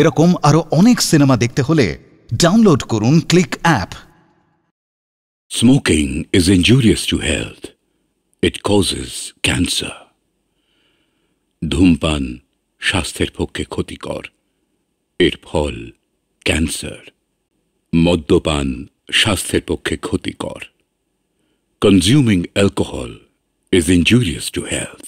এরকম আরো অনেক সিনেমা দেখতে হলে ডাউনলোড করুন click app. Smoking is injurious to health. It causes cancer. ধূমপান স্বাস্থ্যের পক্ষে ক্ষতিকর, এর ফল ক্যান্সার। মদ্যপান স্বাস্থ্যের পক্ষে ক্ষতিকর। Consuming alcohol is injurious to health.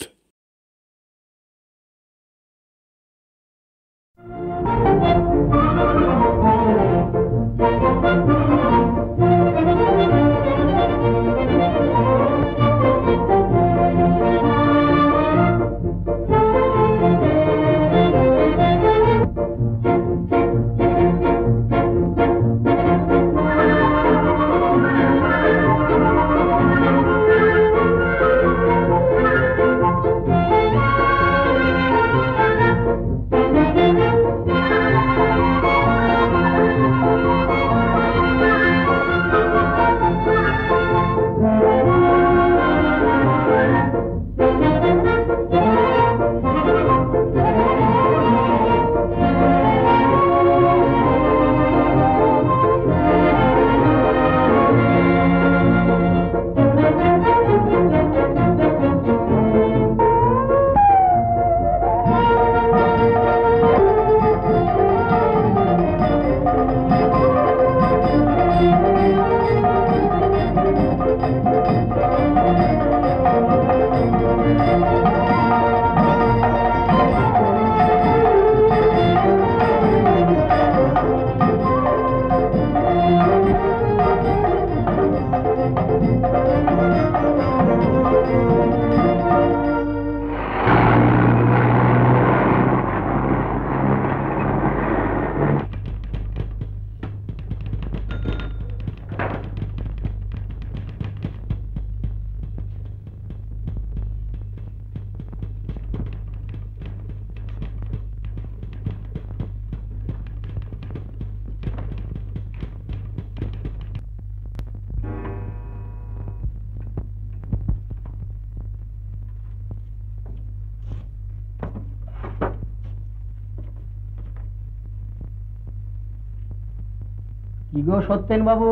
Satyen বাবু,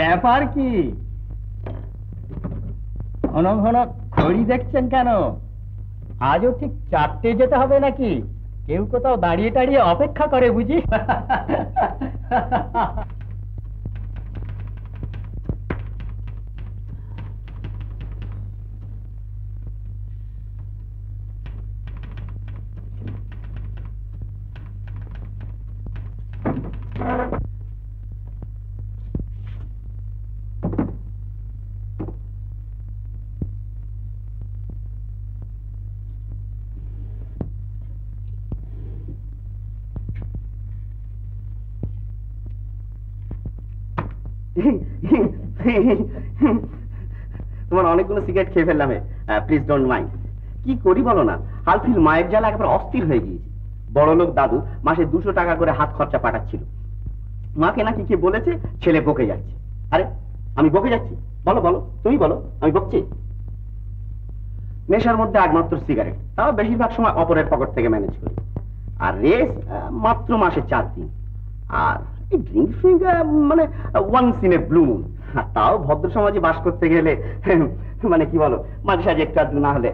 ব্যাপার কি? ঘন ঘন ঘড়ি দেখছেন কেন? আজও ঠিক ৪টে যেতে হবে নাকি? কেউ কোথাও দাঁড়িয়ে দাঁড়িয়ে অপেক্ষা করে বুঝি। তোমার অনেকগুলো সিগারেট খেয়ে ফেললাম, প্লিজ ডোন্ট মাইন্ড। কি করি বলো না, হালফিল মায়ের জাল একবার অস্থির হয়ে গিয়েছি। বড় লোক দাদু মাসে ২০০ টাকা করে হাত খরচা পাঠাচ্ছিল। মাকে নাকি কি বলেছে, ছেলে বকে যাচ্ছে। আরে আমি বকে যাচ্ছি? বলো বলো, তুমি বলো আমি বকছি। নেশার মধ্যে একমাত্র সিগারেট, তাও বেশিরভাগ সময় অপরের পকেট থেকে ম্যানেজ করি। আর রেস মাত্র মাসে ৪ দিন। আর ড্রিঙ্ক ফ্রিঙ্ক মানে once in a blue moon. তাও ভদ্র সমাজে বাস করতে গেলে মানে কি বলো, মাঝে সাঝে একটু আধটু না হলে।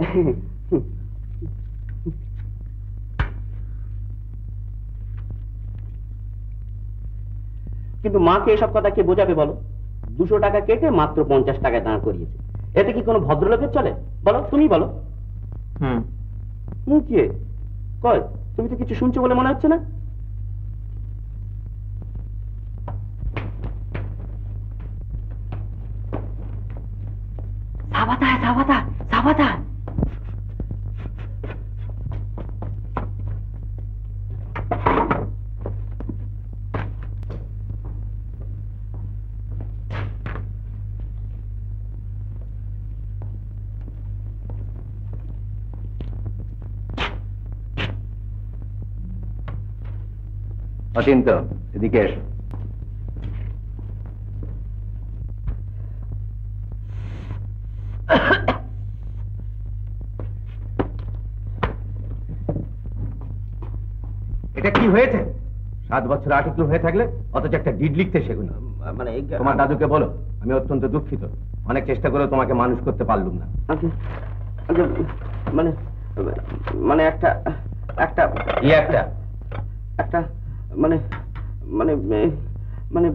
কিন্তু মাকে এসব কথা কে বোঝাবে বলো? ২০০ টাকা কেটে মাত্র ৫০ টাকায় দাঁড় করিয়েছে। এতে কি কোনো ভদ্রলোকের চলে বলো? তুমি বলো। কে কয়? তুমি তো কিছু শুনছো বলে মনে হচ্ছে না। অচিন্ত, এদিকে এসো। এটা কি হয়েছে? সাত বছর আটকে হয়ে থাকলে অথচ একটা ডিড লিখতে শেখো না। মানে তোমার দাদুকে বলো আমি অত্যন্ত দুঃখিত, অনেক চেষ্টা করে তোমাকে মানুষ করতে পারলাম না। মানে মানে একটা একটা একটা একটা মানে মানে মানে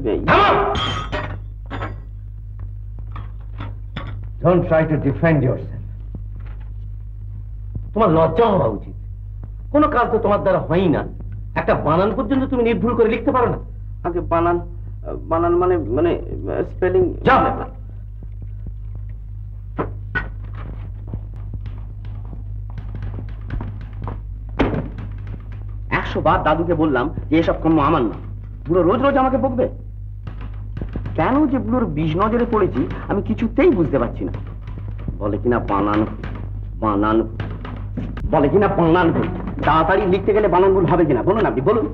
Don't try to defend yourself. তোমার লজ্জা হওয়া উচিত, কোনো কাজ তো তোমার দ্বারা হয় না। একটা বানান পর্যন্ত তুমি নির্ভুল করে লিখতে পারো না। আগে বানান বানান মানে মানে স্পেলিং যা একশো বার দাদুকে বললাম যে এসব কর্ম আমার না। বুড়ো রোজ রোজ আমাকে বকবে কেন যে বুড়োর বিষ নজরে পড়েছি আমি কিছুতেই বুঝতে পারছি না। বলে কিনা বানান বানান বলে কিনা বানান তাড়াতাড়ি লিখতে গেলে বানান ভুল হবে কিনা বলুন আপনি, বলুন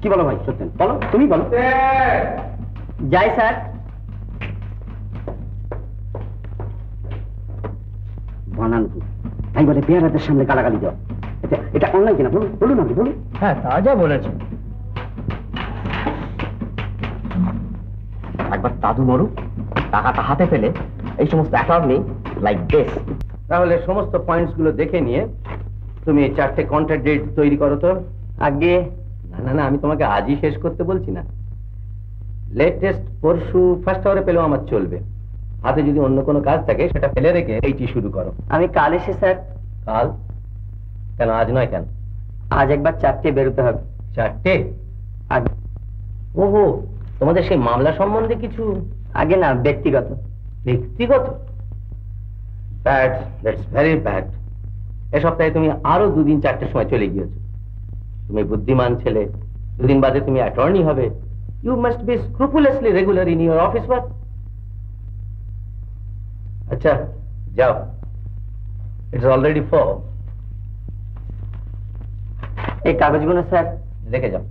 কি বলো ভাই সত্যেন, বলো তুমি বলো। যাই স্যার, বানান ভুল তাই বলে পেয়ারাদের সামনে গালাগালি দেওয়া এটা অন্যায় কিনা বলুন, বলুন আপনি বলুন। হ্যাঁ তা যা বলেছেন। একবার দাদু মরুক, টাকাটা হাতে পেলে এই সমস্ত অ্যাটর্নি লাইক দিস। তাহলে সমস্ত পয়েন্টস গুলো দেখে নিয়ে তুমি চারটে কন্ট্রাক্ট ডেট তৈরি করো তো আগে। না না না আমি তোমাকে আজই শেষ করতে বলছি না, লেটেস্ট পরশু ফার্স্ট আওয়ারে পেলেও আমার চলবে। হাতে যদি অন্য কোনো কাজ থাকে সেটা ফেলে রেখে এইটি শুরু করো। আমি কাল এসে স্যার। কাল কেন, আজ নয় কেন? আজ একবার চারটে বেরোতে হবে। চারটে? ওহো, তোমাদের সেই মামলা সম্বন্ধে কিছু? আগে না, ব্যক্তিগত। ব্যক্তিগত? Bad, that's very bad. এ সপ্তাহে তুমি আরো দুদিন চারটের সময় চলে গিয়েছো। তুমি বুদ্ধিমান ছেলে, দুদিন বাদে তুমি অ্যাটর্নি হবে। You must be scrupulously regular in your office work. আচ্ছা যাও, ইটস অলরেডি ফর। এই কাগজগুলো স্যার রেখে যাও।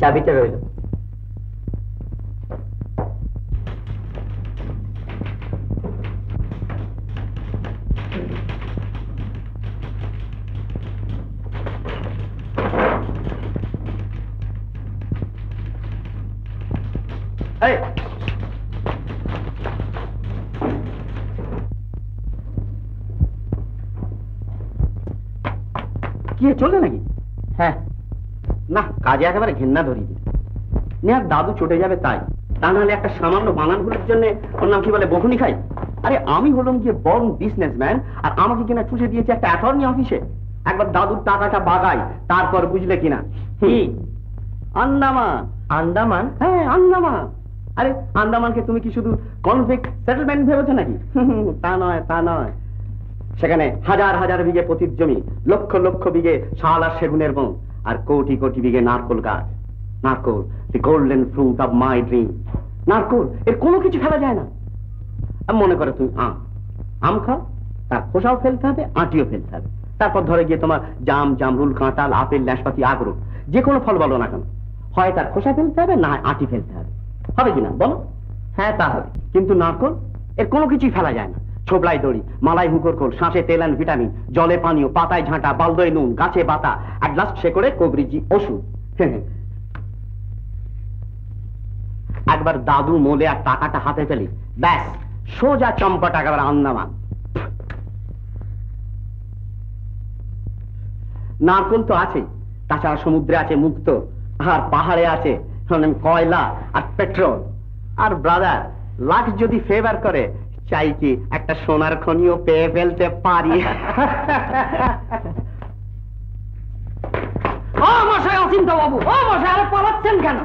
চাবিটা রইল। চলবে নাকি? হ্যাঁ না, কাজে একেবারে ঘেন্না ধরিয়ে দিল। নেহার দাদু চটে যাবে তাই, তা নাহলে একটা সামান্য বানানগুলোর জন্য ওর নাম কি বলে বকুনি খাই। আরে আমি হলাম গিয়ে বর্ন বিজনেসম্যান, আর আমাকে কিনা চুষে দিয়েছে একটা অ্যাটর্নি অফিসে। একবার দাদুর টাকাটা বাগাই, তারপর বুঝলে কিনা। আন্দামান? আন্দামান? হ্যাঁ আন্দামান। আরে আন্দামানকে তুমি কি শুধু কনভিক্ট সেটেলমেন্ট ভেবেছো নাকি? তা নয় তা নয়, সেখানে হাজার হাজার বিঘে পতির জমি, লক্ষ লক্ষ বিঘে শাল আর সেগুনের বন, আর কোটি কোটি বিঘে নারকোল গাছ। নারকোল, the golden fruit of my dream. নারকোল এর কোনো কিছু ফেলা যায় না। মনে করো তুমি আম আম খাও, তার খোসাও ফেলতে হবে, আটিও ফেলতে হবে। তারপর ধরে গিয়ে তোমার জাম, জামরুল, কাঁঠাল, আপেল, নাশপাতি, আখরোট, যে কোনো ফল বলো না কেন, হয় তার খোসা ফেলতে হবে না আটি ফেলতে হবে। হবে কিনা বলো? হ্যাঁ তা হবে। কিন্তু নারকোল এর কোনো কিছুই ফেলা যায় না। ছোবলায় দড়ি, মালাই হুঁকর খোল, শ্বাসে তেল আর ভিটামিন, জলে পানীয়, পাতায় ঝাঁটা, বালদয় নুন, গাছে পাতা, অ্যাট লাস্ট সে করে কবরিজি ওষুধ। একবার দাদু মোলে আর টাকাটা হাতে ফেলি, ব্যাস সোজা চম্পট একেবারে আন্দামান। নারকোল তো আছে, তাছাড়া সমুদ্রে আছে মুক্ত, আর পাহাড়ে আছে কয়লা আর পেট্রোল। আর ব্রাদার লাখ যদি ফেভার করে, চাই কি একটা সোনার খনিও পেয়ে ফেলতে পারি। ও মশাই অচিন্তা বাবু, ও মশাই আরে পালাচ্ছেন কেন?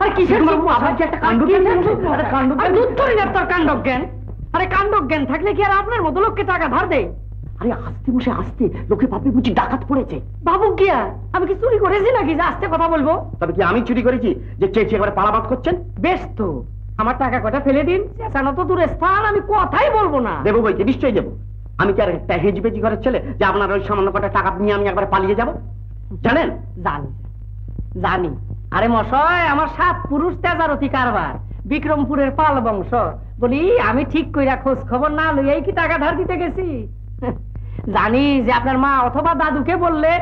আরে কিসের বাবু আপনার কি একটা কাণ্ড জ্ঞান? দুধ ধরি না তোর কাণ্ড জ্ঞান। আরে কাণ্ড জ্ঞান থাকলে কি আর আপনার মতো লোককে টাকা ধার দেয়? আরে আস্তে মশাই আস্তে, লোকে ভাববে বুঝি ডাকাত পড়েছে। বাবু গিয়া আমি কি চুরি করেছি নাকি যে আস্তে কথা বলবো? তবে কি আমি চুরি করেছি যে চেঁচিয়ে একবার পালাবাদ করছেন? বেশ তো, আমার টাকা কটা ফেলে দিন, চেঁচানো তো দূরে স্থান, আমি কথাই বলবো না। দেবো বইকে, নিশ্চয়ই দেবো। আমি কি আর একটা হেজিবেজি ঘরের ছেলে যে আপনার ওই সামান্য কটা টাকা নিয়ে আমি একবার পালিয়ে যাবো? জানেন জানি জানি আরে মশাই আমার সাত পুরুষ তেজার অতি কারবার বিক্রমপুরের পাল বংশ বলি আমি ঠিক কইরা খোঁজ খবর না লইয়াই কি টাকা ধার দিতে গেছি জানি যে আপনার মা অথবা দাদুকে বললে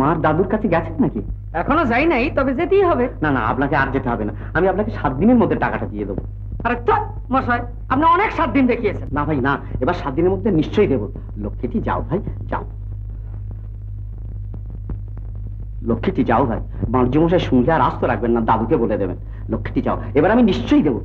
মার দাদুর কাছে গেছেন নাকি এখনো যাই নাই তবে যেতেই হবে না না আপনাকে আর যেতে হবে না আমি আপনাকে 7 দিনের মধ্যে টাকাটা দিয়ে দেব আরে তো মশাই আপনি অনেক 7 দিন দেখিয়েছেন না ভাই না এবার 7 দিনের মধ্যে নিশ্চয়ই দেব লক্ষ্মীটি যাও ভাই যাও লক্ষ্মীটি যাও ভাই মার্জি মশাই শুনলে আর আস্ত রাখবেন না দাদুকে বলে দেবেন লক্ষ্মীটি যাও এবার আমি নিশ্চয়ই দেব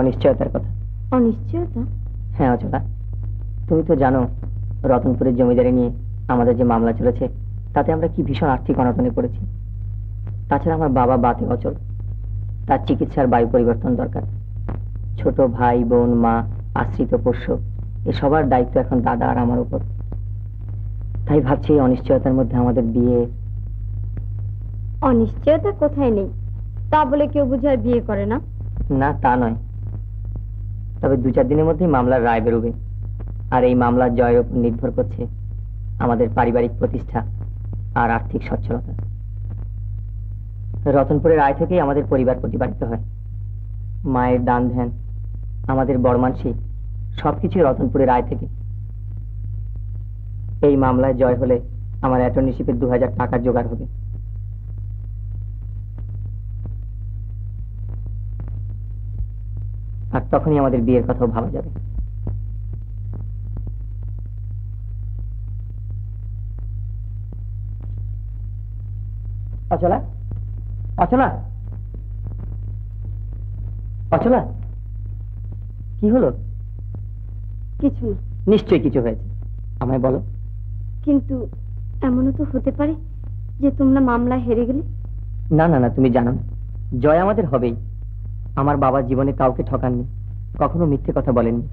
অনিশ্চয়তার কথা অনিশ্চয়তা হ্যাঁ অজলা তুমি তো জানো রতনপুরের জমিদারি নিয়ে আমাদের যে মামলা চলেছে তাতে আমরা কি ভীষণ আর্থিক অনটনে পড়েছি তাছাড়া আমার বাবা বাতে অচল তার চিকিৎসার বায়ু পরিবর্তন দরকার ছোট ভাই বোন মা আশ্রিত পোষ্য এ সবার দায়িত্ব এখন দাদা আর আমার উপর তাই ভাবছি এই অনিশ্চয়তার মধ্যে আমাদের বিয়ে অনিশ্চয়তা কোথায় নেই তা বলে কেউ বুঝার বিয়ে করে না না তা নয় তবে দু চার দিনের মধ্যেই মামলার রায় বেরোবে আর এই মামলা জয়ের উপর নির্ভর করছে আমাদের পারিবারিক প্রতিষ্ঠা আর আর্থিক সচ্ছলতা। রতনপুরের আয় থেকেই আমাদের পরিবার প্রতিপালিত হয়। মায়ের দান ধ্যান, আমাদের বড়মানসি সবকিছু রতনপুরের আয় থেকে। এই মামলায় জয় হলে আমার অ্যাটর্নিশিপের 2000 টাকা জোগাড় হবে। আর তখনই আমাদের বিয়ের কথাও ভাবা যাবে। অচলা, অচলা, অচলা, কি হলো? কিছু না। নিশ্চয়ই কিছু হয়েছে, আমায় বলো। কিন্তু এমনও তো হতে পারে যে তোমরা মামলা হেরে গেলে। না না না, তুমি জানো না, জয় আমাদের হবেই। আমার বাবা জীবনে কাউকে ঠকাননি, কখনো মিথ্যে কথা বলেননি।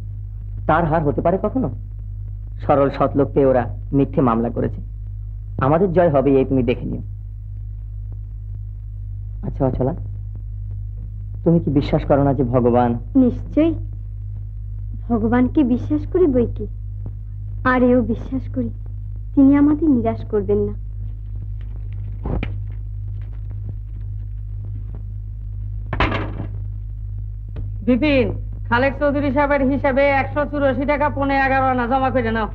তার হার হতে পারে কখনো? সরল সৎ লোককে ওরা মিথ্যে মামলা করেছে। আমাদের জয় হবে, এই তুমি দেখে নিও। আচ্ছা অচলা, তুমি কি বিশ্বাস করো না যে ভগবান? নিশ্চয়ই, ভগবানকে বিশ্বাস করি বই কি, আর এও বিশ্বাস করি তিনি আমাদের নিরাশ করবেন না। বিপিন, খালেক চৌধুরী সাহেবের হিসাবে 184 টাকা 10:45 জমা করে নাও।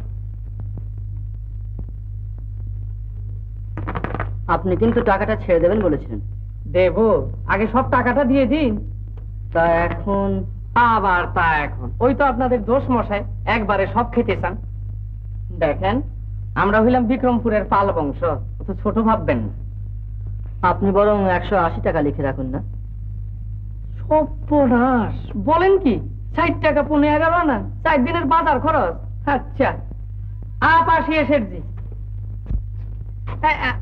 আপনি কিন্তু টাকাটা ছেড়ে দেবেন বলেছিলেন। দেব, আগে সব টাকাটা দিয়ে দিন। তা এখন আবার? তা এখন ওই তো আপনাদের দোষ মশাই, একবারে সব খেতে চান। দেখেন, আমরা হইলাম বিক্রমপুরের পাল বংশ, অত ছোট ভাববেন না। আপনি বরং 180 টাকা লিখে রাখুন না। সর্বনাশ, বলেন কি? 60 টাকা 10:45? 4 দিনের বাজার খরচ। আচ্ছা আপাশি এসেছি,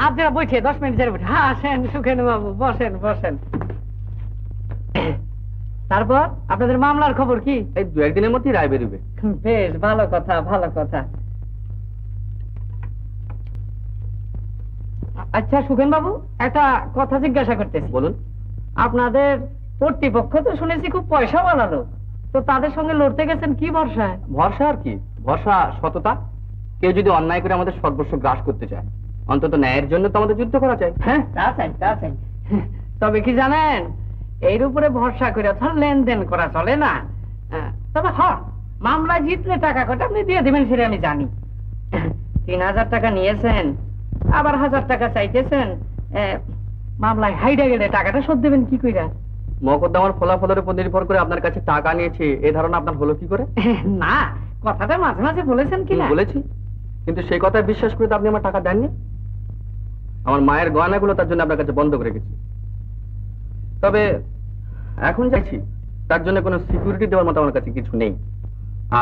আপনারা বইছে 10 মিনিট ধরে বসে। হ্যাঁ আসেন সুখেনু বাবু, বসেন বসেন। তারপর আপনাদের মামলার খবর কি? এই 2-1 দিনের মধ্যেই রায় বেরোবে। বেশ, ভালো কথা ভালো কথা। আচ্ছা সুখেন বাবু, একটা কথা জিজ্ঞাসা করতেছি। বলুন। আপনাদের কর্তৃপক্ষ তো শুনেছি খুব পয়সা বানালো, তো তাদের সঙ্গে লড়তে গেছেন কি ভরসায়? ভরসা আর কি ভরসা, সততা। কেউ যদি অন্যায় করে আমাদের সর্বস্ব গ্রাস করতে চায়, অন্তত ন্যায়ের জন্য তো আমাদের যুদ্ধ করা চাই। হ্যাঁ তা চাই তা চাই। তবে কি জানেন, এর উপরে ভরসা করে অর্থাৎ লেনদেন করা চলে না। তবে হ্যাঁ, মামলা জিতলে টাকা কটা আপনি দিয়ে দেবেন সেটা আমি জানি। 3000 টাকা নিয়েছেন, আবার 1000 টাকা চাইতেছেন। মামলায় হাইডা গেলে টাকাটা শোধ দেবেন কি কইরা? মকদ্দমার ফলাফলের উপর নির্ভর করে আপনার কাছে টাকা নিয়েছে এ ধারণা আপনার হলো কি করে? না, কথাটা মাঝে মাঝে বলেছেন কি না? বলেছি, কিন্তু সেই কথা বিশ্বাস করে তো আপনি আমার টাকা দেননি। আমার মায়ের গয়নাগুলো তার জন্য আপনার কাছে বন্ধক রেখেছি। তবে এখন যাচ্ছি, তার জন্য কোনো সিকিউরিটি দেওয়ার মতো আমার কাছে কিছু নেই।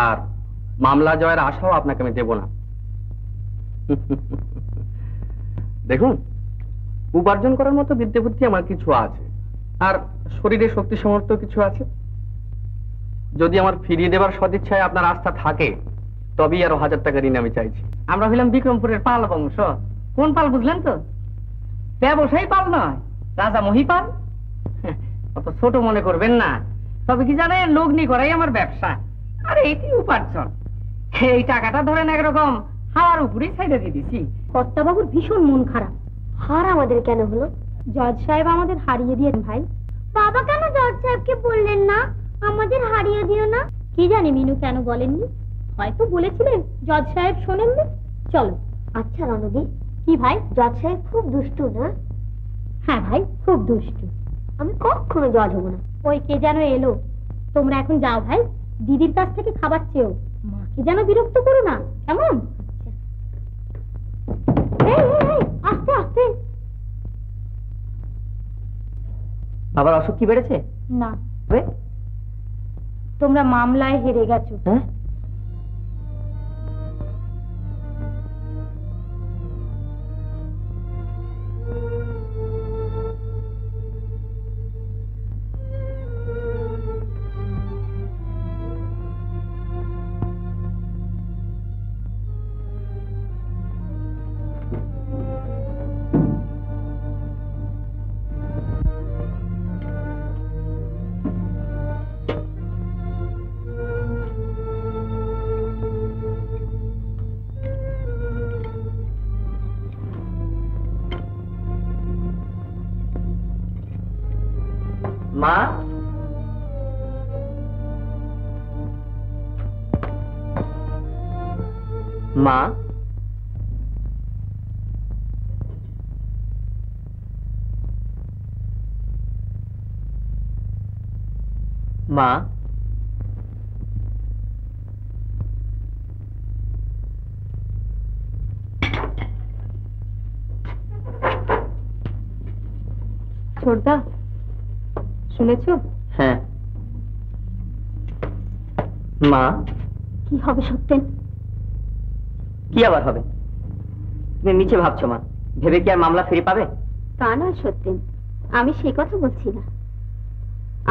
আর মামলা জয়ের আশাও আপনাকে আমি দেব না। দেখুন, উপার্জন করার মতো বিদ্যা বুদ্ধি আমার কিছু আছে, আর শরীরে শক্তি সামর্থ্য কিছু আছে। যদি আমার ফিরিয়ে দেবার সদিচ্ছায় আপনার আস্থা থাকে, তবেই আরো 1000 টাকা ঋণ আমি চাইছি। আমরা হইলাম বিক্রমপুরের পাল বংশ। কোন পাল বুঝলেন তো? ব্যবসায়ী পাল নয়, রাজা মহিপাল। অত ছোট মনে করবেন না। তবে কি জানেন, লগ্নি করাই আমার ব্যবসা, আর এটি উপার্জন। এই টাকাটা ধরেন একরকম হার উপরেই ছাইড়া দিয়ে দিছি। কর্তাবাবুর ভীষণ মন খারাপ। হার আমাদের কেন হলো? জজ সাহেব আমাদের হারিয়ে দিয়ে। ভাই বাবা কেন জজ সাহেবকে বললেন না আমাদের হারিয়ে দিও না? কি জানি মিনু কেন বলেননি, হয়তো বলেছিলেন জজ সাহেব শোনেন না। চলো। আচ্ছা রণদীপ, কি ভাই জজ সাহেব খুব দুষ্টু না? হ্যাঁ ভাই খুব দুষ্টু, আমি কখনো জজ হব না। ওই কে যেন এলো, তোমরা এখন যাও ভাই, দিদির কাছ থেকে খাবার চেয়েও। মাকে যেন বিরক্ত করো না, কেমন? আস্তে আস্তে। বাবার অসুখ কি বেড়েছে? না। তোমরা মামলায় হেরে গেছো। হ্যাঁ, माँ माँ माँ छोड़दा শুনেছো? হ্যাঁ মা। কি হবে সত্যেন? কি আবার হবে? তুমি নিচে ভাবছো মা, ভেবে কি আর মামলা ফিরে পাবে? তা না সত্যেন, আমি সেই কথা বলছি না,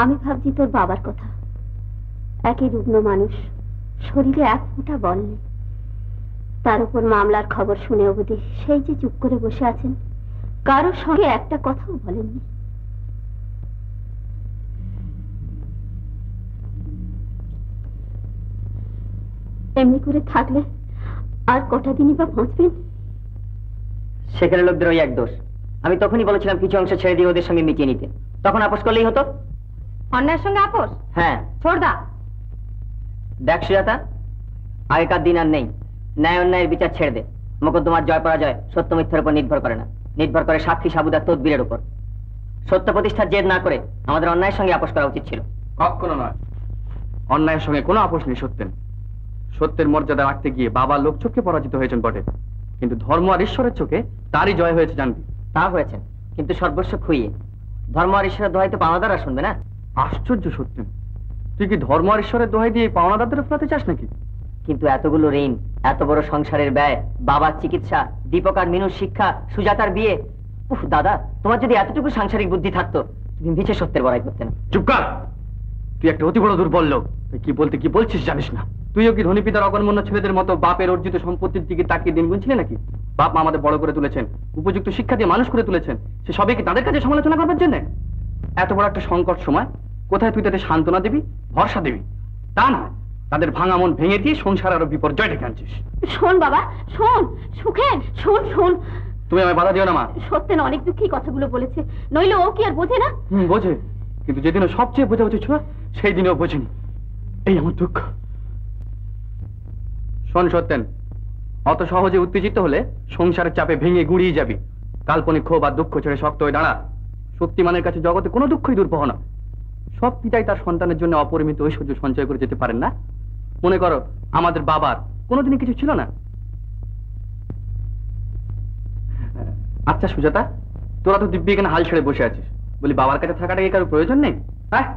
আমি ভাবছি তোর বাবার কথা। একই রুগ্ন মানুষ, শরীরে এক ফোঁটা বল নেই, তার উপর মামলার খবর শুনে অবধি সেই যে চুপ করে বসে আছেন, কারোর সঙ্গে একটা কথাও বলেননি। এমনি করে থাকলে আর কটা দিনই বা বাঁচবেন? সেখানে লোকদের ওই এক দোষ, আমি তখনই বলেছিলাম কিছু অংশ ছেড়ে দিয়ে ওদের সঙ্গে মিটিয়ে নিতে, তখন আপোষ করলেই হতো। অন্যায়ের সঙ্গে আপোষ? হ্যাঁ। ছোড়দা দেখ সুজাতা, আগেকার দিন আর নেই, ন্যায় অন্যায়ের বিচার ছেড়ে দে। মোকদ্দমার জয় পরাজয় সত্য মিথ্যার উপর নির্ভর করে না, নির্ভর করে সাক্ষী সাবুদার তদবিরের উপর। সত্য প্রতিষ্ঠার জেদ না করে আমাদের অন্যায়ের সঙ্গে আপোষ করা উচিত ছিল। কখনো নয়, অন্যায়ের সঙ্গে কোনো আপোষ নেই সত্যেন। সত্যের মর্যাদা রাখতে গিয়ে বাবা লোকচক্ষে পরাজিত হয়েছেন বটে, কিন্তু ধর্ম আর ঈশ্বরের চোখে তারই জয় হয়েছে। জানবি? তা হয়েছে, কিন্তু সর্বস্ব খুইয়ে। ধর্ম আর ঈশ্বরের দোহাই তো পাওনাদাররা শুনবে না। আশ্চর্য সত্যেন, তুই কি ধর্ম আর ঈশ্বরের দোহাই দিয়ে পাওনাদারদের ফেরাতে চাস নাকি? কিন্তু এতগুলো ঋণ, এত বড় সংসারের ব্যয়, বাবার চিকিৎসা, দীপক আর মিনুর শিক্ষা, সুজাতার বিয়ে। উফ দাদা, তোমার যদি এতটুকু সাংসারিক বুদ্ধি থাকতো, তুমি নিচে সত্যের বড়াই করতে না। চুপ কর, তুই একটা অতি বড় দুর্বল লোক, তুই কি বলতে কি বলছিস জানিস না? তুইও কি ধনী পিতার অকর্মণ্য ছেলেদের মতো বাপের অর্জিত সম্পত্তির দিকে তাকিয়ে দিন গুনছিলে নাকি? বাপ মা আমাদের বড় করে তুলেছেন, উপযুক্ত শিক্ষা দিয়ে মানুষ করে তুলেছেন, সে সবে কি তাদের কাছে সমালোচনা করবার জন্য? এত বড় একটা সংকট সময় কোথায় তুই তাদের সান্ত্বনা দিবি, ভরসা দিবি? তা না, তাদের ভাঙা মন ভেঙে দিয়ে সংসার আরো বিপর্যয় ডেকে আনছিস। শোন বাবা, শোন সুখেন, শোন শোন, তুমি আমায় বাধা দিও না মা। সত্যেন অনেক দুঃখী কথাগুলো বলেছে, নইলে ও কি আর বোঝে না? বোঝে, কিন্তু যেদিন ও সবচেয়ে বোঝা উচিত ছিল সেই দিনে ও বোঝেনি, এই আমার দুঃখ। শোন সত্যেন, অত সহজে উত্তেজিত হলে সংসারের চাপে ভেঙে গুঁড়িয়ে যাবি। কাল্পনিক ক্ষোভ আর দুঃখ ছেড়ে শক্ত হয়ে দাঁড়া। শক্তিমানের কাছে জগতে কোনো দুঃখই দুর্বহ না। সব পিতাই তার সন্তানের জন্য অপরিমিত ঐশ্বর্য সঞ্চয় করে যেতে পারেন না। মনে করো আমাদের বাবার কোনোদিনই কিছু ছিল না। আচ্ছা সুজাতা, তোরা তো দিব্যি এখানে হাল ছেড়ে বসে আছিস, বলি বাবার কাছে থাকাটা কি কারোর প্রয়োজন নেই? হ্যাঁ,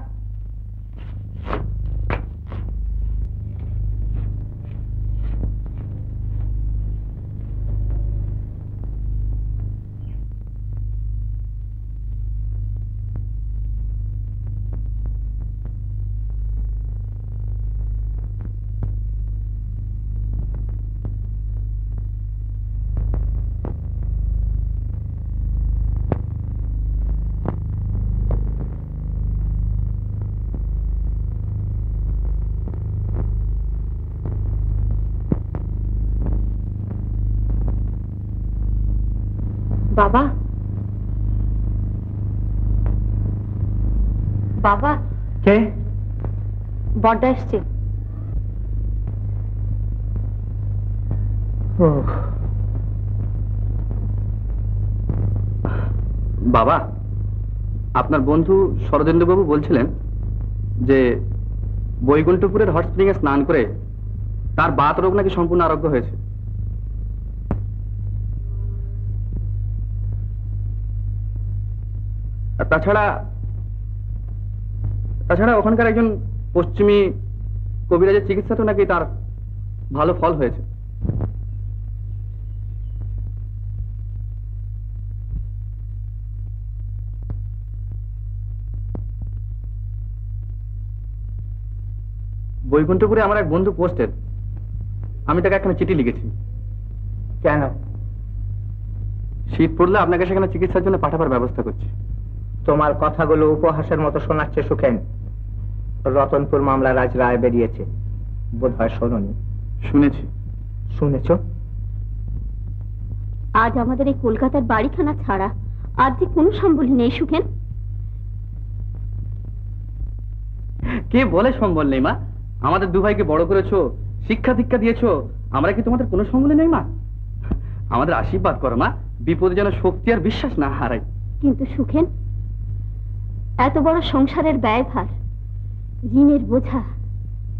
বাবা বাবা। কে? বড়দা এসছে। বাবা, আপনার বন্ধু শরদেন্দ্রবাবু বলছিলেন যে বৈকুণ্ঠপুরের হট স্প্রিং এ স্নান করে তার বাত রোগ নাকি সম্পূর্ণ আরোগ্য হয়েছে। তাছাড়া ওখানকার একজন পশ্চিমী কবিরাজের চিকিৎসা তো নাকি তার ভালো ফল হয়েছে। বৈকুণ্ঠপুরে আমার এক বন্ধু পোস্টেড, আমি তাকে একখানা চিঠি লিখেছি। কেন? শীত পড়লে আপনাকে সেখানে চিকিৎসার জন্য পাঠাবার ব্যবস্থা করছি। তোমার কথাগুলো উপহাসের মতো শোনাচ্ছে সুখেন। রতনপুর মামলার আজ রায় বেরিয়েছে, বোধহয় শোনোনি। শুনেছি। শুনেছো? আজ আমাদের এই কলকাতার বাড়িখানা ছাড়া আর যে কোনো সম্বল নেই সুখেন। কে বলে সম্বল নেই মা? আমাদের দুভাইকে বড় করেছো, শিক্ষা দীক্ষা দিয়েছো, আমরা কি তোমাদের কোনো সম্বলে নেই মা? আমাদের আশীর্বাদ করো মা, বিপদে যেন শক্তি আর বিশ্বাস না হারাই। কিন্তু সুখেন, এত বড় সংসারের ব্যয়ভার, ঋণের বোঝা,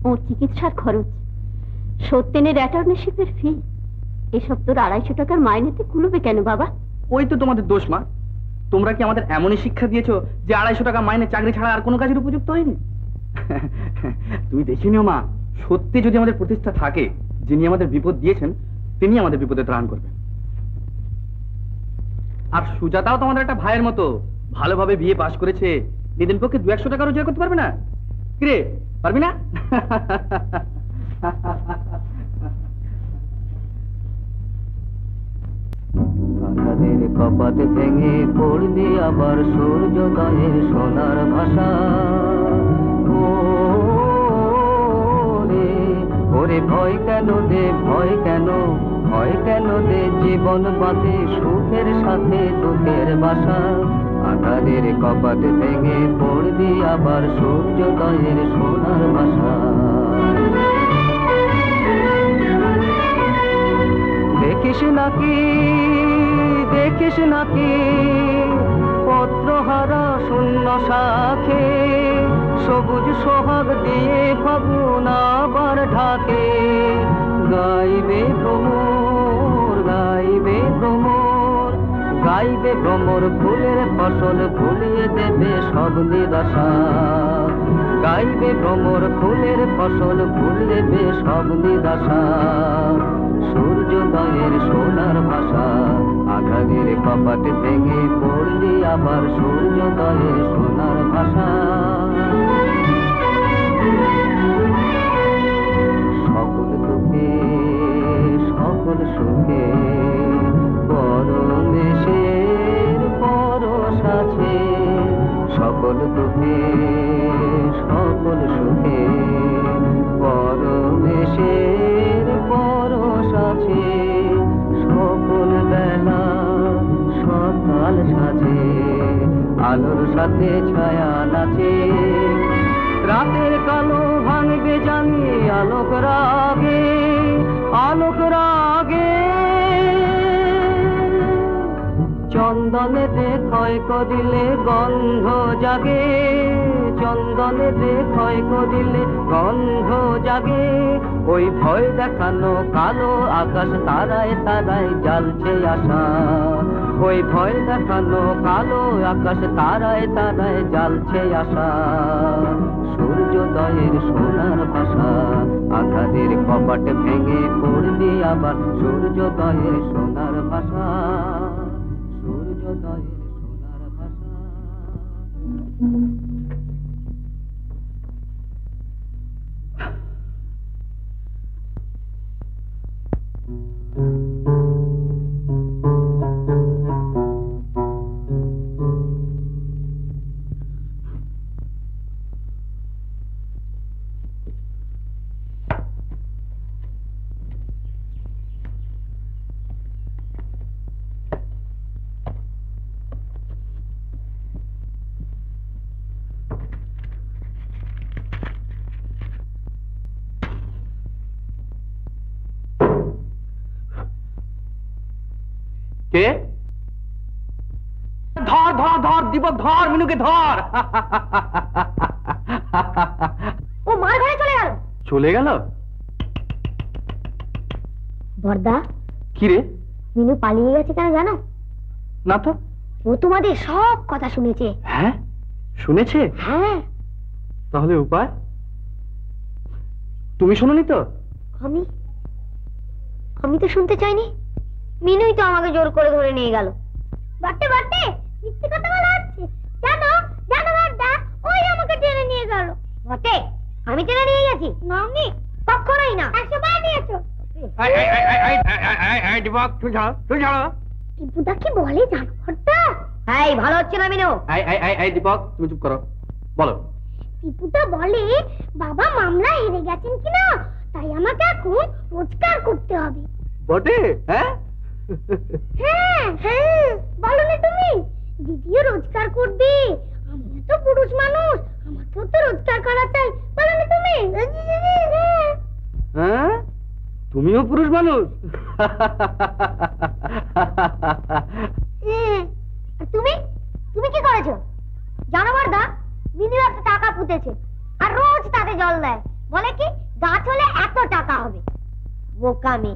ওর চিকিৎসার খরচ, সত্যেনের অ্যাটর্নিশিপের ফি, এসব তোর ২৫০ টাকার মাইনেতে কুলবে কেন বাবা? ওই তো তোমাদের দোষ মা, তোমরা কি আমাদের এমনই শিক্ষা দিয়েছো যে ২৫০ টাকা মাইনে চাকরি ছাড়া আর কোনো কাজের উপযুক্ত হয়নি। তুমি দেখে নিও মা, সত্যি যদি আমাদের প্রতিষ্ঠা থাকে, যিনি আমাদের বিপদ দিয়েছেন তিনি আমাদের বিপদে ত্রাণ করবেন। আর সুজাতাও তোমাদের একটা ভাইয়ের মতো ভালোভাবে বিয়ে পাশ করেছে, নিজের পক্ষে ২০০ টাকা রোজগার করতে পারবে না? কিরে পারবি না? তাদের কপাত ভেঙে পড়বে আবার সূর্যোদয়ের সোনার ভাষা। ওরে ভয় কেন দে, ভয় কেন, ভয় কেন দে জীবন বাঁধে সুখের সাথে দুঃখের বাসা। আকারের কপাত ভেঙে পড়বি আবার সূর্যোদয়ের সোনার বাসা। দেখিস নাকি, দেখিস নাকি পত্রহারা শূন্য শাখে সবুজ সোহাগ দিয়ে ফাগুন আবার ঢাকে। গাইবে ভ্রমর, গাইবে ভ্রমর, গাইবে ভ্রমর ফুলের ফসল ফুলিয়ে দেবে সব নিরাশা। গাইবে ভ্রমর ফুলের ফসল ফুলিয়ে দেবে সব নিরাশা। সূর্যোদয়ের সোনার ভাষা। আঘাতের কপাট ভেঙে পড়লি আবার সূর্যোদয়ের সোনার ভাষা। সকল দুঃখে সকল সুখে পরমেশের পরশ আছে। সকল দুঃখে সকল সুখে পরমেশের পরশ আছে। সকল বেলা সকাল সাজে, আলোর সাথে ছায়া নাচে। রাতের কালো ভাঙবে জানি আলোক রাগে, আলোক রাগে। চন্দনে ক্ষয় করিলে গন্ধ জাগে, চন্দনে ক্ষয় করিলে গন্ধ জাগে। ওই ভয় দেখানো কালো আকাশ তারায় তারায় জ্বলছে আশা। ওই ভয় দেখানো কালো আকাশ তারায় তারায় জ্বলছে আশা। সূর্যোদয়ের সোনার ভাষা। আকাশের কপাট ভেঙে পড়বে আবার সূর্যোদয়ের সোনার ভাষা। সূর্যোদয়ের সোনার ভাষা। কে? ধর ধর ধর দীপক, ধর মিনুকে ধর। ও মার ঘরে চলে গেল। চলে গেল? বর্দা কি রে, মিনু পালিয়ে গেছে কেন জানো? না তো। ও তোমাদের সব কথা শুনেছে। হ্যাঁ শুনেছে? হ্যাঁ। তাহলে উপায়? তুমি শুনোনি তো? আমি তো শুনতে চাইনি। মিনুই তো আমাকে জোর করে ধরে নিয়ে গেল। বাটে বাটে মিথ্যে কথা বলা হচ্ছে। জানো জানো বাটদা, ওই আমাকে টেনে নিয়ে গেল। বাটে আমি টেনে নিয়ে গেছি? না আমি কখনোই না। একশো বার নিয়েছো। আই আই আই আই আই আই দীপক, তুই যাও। দীপুদা কি বলে জানো বাটদা? এই ভালো হচ্ছে না মিনু। আই আই আই আই দীপক, তুমি চুপ করো। বলো। দীপুদা বলে বাবা মামলা হেরে গেছেন কিনা, তাই আমাকে এখন রোজগার করতে হবে। বাটে হ্যাঁ হ্যাঁ হ্যাঁ বলো না তুমি। দিদিও রোজগার করবে, আমিও তো পুরুষ মানুষ, আমার পুত্র উদ্ধার করাটাই বলনি তুমি। হ্যাঁ তুমিও পুরুষ মানুষ। তুমি তুমি কি করেছো জানো বড়দা? মিনু একটা টাকা পুঁতেছে আর রোজ তাতে জল দেয়, বলে কি গাছ হলে এত টাকা হবে। বোকামি,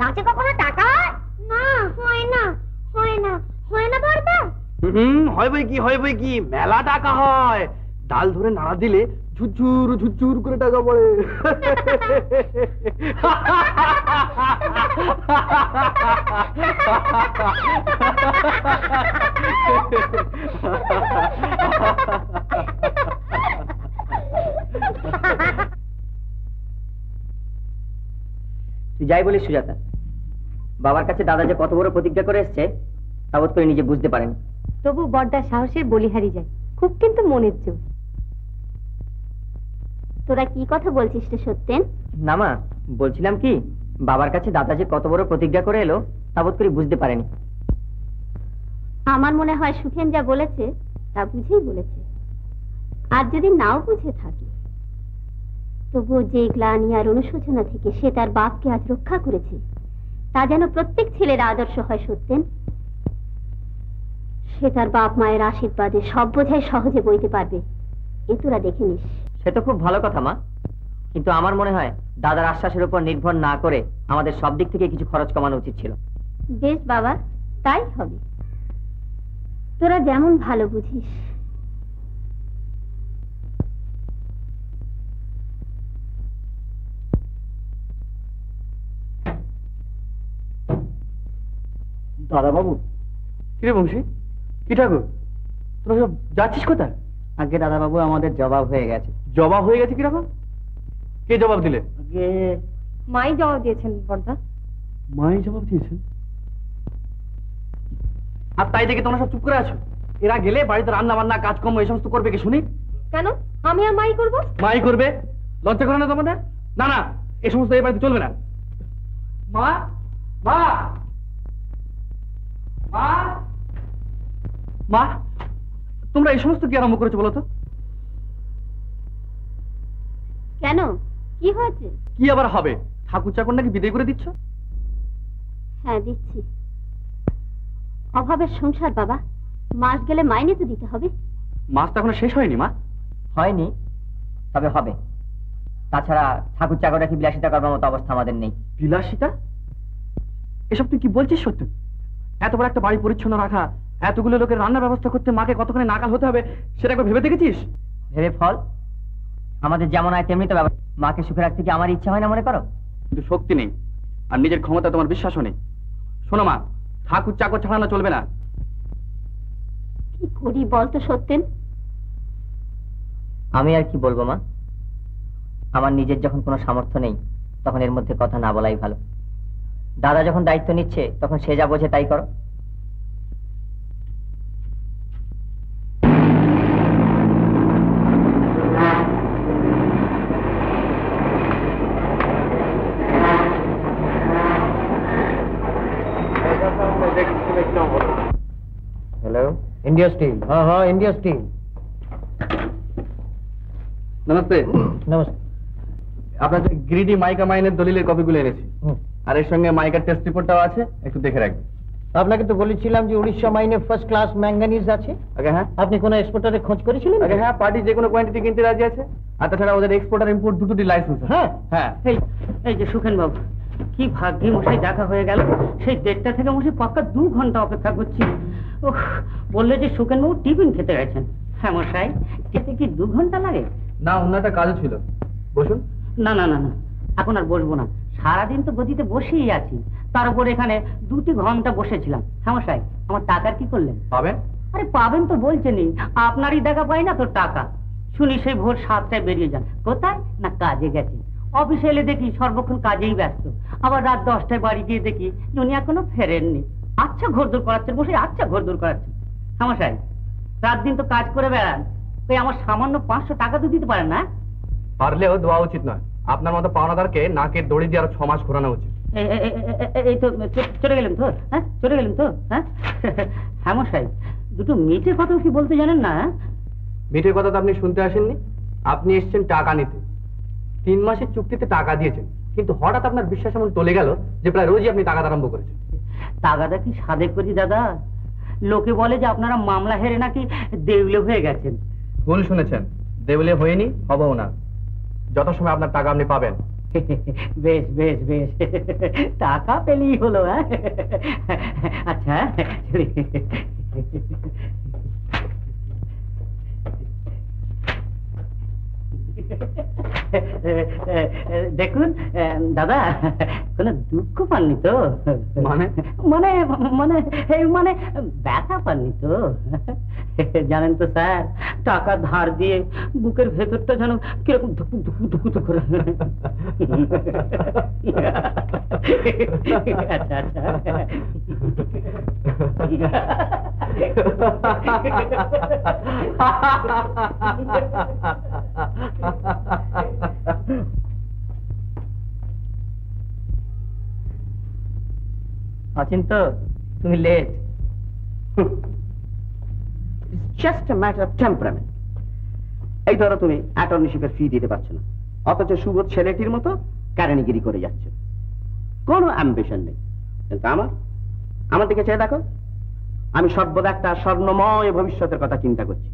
গাছে কখনো টাকা হয় না। হয় না হয় না হয় না বড়দা? হয় বই কি, হয় বই কি, মেলা টাকা হয়। ডাল ধরে নাড়া দিলে ঝুরঝুর ঝুরঝুর করে টাকা পড়ে। তুই যাই বলিস সুজাতা, বাবার কাছে দাদা যে কত বড় প্রতিজ্ঞা করে এসছে তাবৎ করে নিজে বুঝতে পারেনি। তবু বড়দা সাহসের বলিহারি যায় খুব, কিন্তু মনের জোর। তোরা কি কথা বলছিস রে সত্যেন? না মা, বলছিলাম কি বাবার কাছে দাদা যে কত বড় প্রতিজ্ঞা করে এলো তাবৎ করে বুঝতে পারেনি। আমার মনে হয় সুখেন যা বলেছে তা বুঝেই বলেছে। আর যদি নাও বুঝে থাকে, তবুও যে গ্লানি আর অনুশোচনা থেকে সে তার বাপকে আজ রক্ষা করেছে, তা যেন প্রত্যেক ছেলের আদর্শ হয় সত্যেন। সে তার বাপ মায়ের আশীর্বাদে সব বোঝাই সহজে বইতে পারবে, এ তোরা দেখে নিস। সে তো খুব ভালো কথা মা, কিন্তু আমার মনে হয় দাদার আশ্বাসের উপর নির্ভর না করে আমাদের সব দিক থেকে কিছু খরচ কমানো উচিত ছিল। বেশ বাবা, তাই হবে, তোরা যেমন ভালো বুঝিস। দাদা বাবু, কিরে বংশী, কি ঠাকুর, তোরা সব যাচ্ছিস কোথায়? আগে দাদা বাবু, আমাদের জবাব হয়ে গেছে। জবাব হয়ে গেছে? কিরকম? কে জবাব দিলে? আগে মাই জবাব দিয়েছেন বড়দা, মাই জবাব দিয়েছেন। আর তাই দেখে তোমরা সব চুপ করে আছো? এরা গেলে বাড়িতে রান্না বান্না কাজকর্ম এই সমস্ত করবে কে শুনি? কেন আমি আর মাই করবো? মাই করবে? লজ্জা করে না তোমাদের? না না, এই সমস্ত এই বাড়িতে চলবে না। মা মা মা মা, তোমরা এই সমস্ত কি আরম্ভ করেছো বলো তো? কেন, কি হয়েছে? কি আবার হবে? ঠাকুর চাকর নাকি বিদায় করে দিচ্ছ? হ্যাঁ দিচ্ছি। অভাবের সংসার বাবা, মাস গেলে মাইনে তো দিতে হবে। মাস তো এখনো শেষ হয়নি মা। হয়নি, তবে হবে। তাছাড়া ঠাকুর চাকর নাকি বিলাসিতা করবার মতো অবস্থা আমাদের নেই। বিলাসিতা? এসব তুই কি বলছিস সত্য? এত বড় একটা বাড়ি পরিচ্ছন্ন রাখা, এতগুলো লোকের রান্নার ব্যবস্থা করতে মাকে কতখানি নাকাল হতে হবে সেটা একবার ভেবে দেখেছিস? ভেবে ফল? আমাদের যেমন হয় তেমনি তো ব্যবস্থা। মাকে সুখে রাখতে কি আমার ইচ্ছা হয় না মনে করো? কিন্তু শক্তি নেই, আর নিজের ক্ষমতা তোমার বিশ্বাসও নেই। শোনো মা, ঠাকুর চাকর ছাড়ানো চলবে না। কি করি বলতো সত্যেন? আমি আর কি বলবো মা, আমার নিজের যখন কোনো সামর্থ্য নেই তখন এর মধ্যে কথা না বলাই ভালো। দাদা যখন দায়িত্ব নিচ্ছে তখন সে যা বোঝে তাই করো। India steel. हाँ हाँ इंडिया स्टील। नमस्ते। नमस्ते। आपने जो ग्रीडी माइका माइने दलीले कॉपी गुले ने ची। आरे शंगे माइका टेस्ट रिपोर्ट आवा चे, एक तो देख रहे हैं। आपने कितने बोली चिलाम जी उड़ीसा माइने फर्स्ट क्लास मैंगनीज आचे? अगर हाँ। आपने कौन एक्सपोर्टर खोज करी चिले? अगर हाँ, पार्टी जेकोनो क्वांटिटी किंतु राज्य आचे। आता थोड़ा उधर एक्सपोर्टर इंपोर्ट दूध लाइसेंस है। हाँ हाँ। ये शुकन बाबू, की भाग्य मुझे जाका होए गया लो, शे डेट्टा थे का मुझे पक्का 2 घंटा अपेक्षा कुछ। ওহ, বললে যে সুখেনবাবু টিফিন খেতে গেছেন। হ্যাঁ মশাই, খেতে কি 2 ঘন্টা লাগে? না, অন্যটা কাজও ছিল। বসুন। না না না না, এখন আর বসবো না। সারাদিন তো গদিতে বসেই আছি, তার উপর এখানে 2 ঘন্টা বসেছিলাম। হ্যাঁ মশাই, আমার টাকার কি করলেন? পাবেন? আরে পাবেন তো বলছেনই, আপনারই টাকা পাই না তো টাকা। শুনি সেই ভোর 7টায় বেরিয়ে যান, কোথায় না কাজে গেছেন। অফিসে এলে দেখি সর্বক্ষণ কাজেই ব্যস্ত, আবার রাত 10টায় বাড়ি গিয়ে দেখি উনি এখনো ফেরেননি। আচ্ছা ঘোরদৌড় করাচ্ছেন বসে, আচ্ছা ঘোরদৌড় করাচ্ছেন। সমস্যা নেই, রাত দিন তো কাজ করে বেড়ান, তাই আমার সামান্য 500 টাকা তো দিতে পারেন না? পারলেও দেওয়া উচিত নয়। আপনার মতো পাওনাদারকে নাকের দড়ি দিয়ে আর 6 মাস ঘোরানো উচিত। এই তো চলে গেলেন তো? হ্যাঁ চলে গেলেন তো? হ্যাঁ হ্যাঁ মশাই, দুটো মিঠের কথা কি বলতে জানেন না? মিঠের কথা তো আপনি শুনতে আসেননি? আপনি এসেছেন টাকা নিতে, 3 মাসের চুক্তিতে টাকা দিয়েছেন, কিন্তু হঠাৎ আপনার বিশ্বাস এমন চলে গেল যে প্রায় রোজই আপনি টাকা আরম্ভ করেছেন। টাকাটা কি সাধে করি দাদা, লোকে বলে যে আপনারা মামলা হেরে নাকি দেউলে হয়ে গেছেন। ভুল শুনেছেন, দেউলে হয়নি, হবেও না, যথাসময়ে আপনার টাকা আপনি পাবেন। বেশ বেশ বেশ, টাকা পেলেই হলো। আচ্ছা দেখুন দাদা, কোনো দুঃখ পাননি তো? মানে মানে মানে মানে ব্যথা পাননি তো? জানেন তো স্যার, টাকা ধার দিয়ে বুকের ভেতরটা যেন কিরকম ধুকু ধুকু ধুকু ধুকু। আচ্ছা অচিন্ত, তুমি late. Just a matter of temperament. এই ধরো তুমি অ্যাটর্নিশিপের ফি দিতে পারছো না, অথচ সুবোধ ছেলেটির মতো কারানিগিরি করে যাচ্ছে। কোনো অ্যাম্বিশন নেই, কিন্তু আমার দিকে চেয়ে দেখো, আমি সর্বদা একটা স্বর্ণময় ভবিষ্যতের কথা চিন্তা করছি।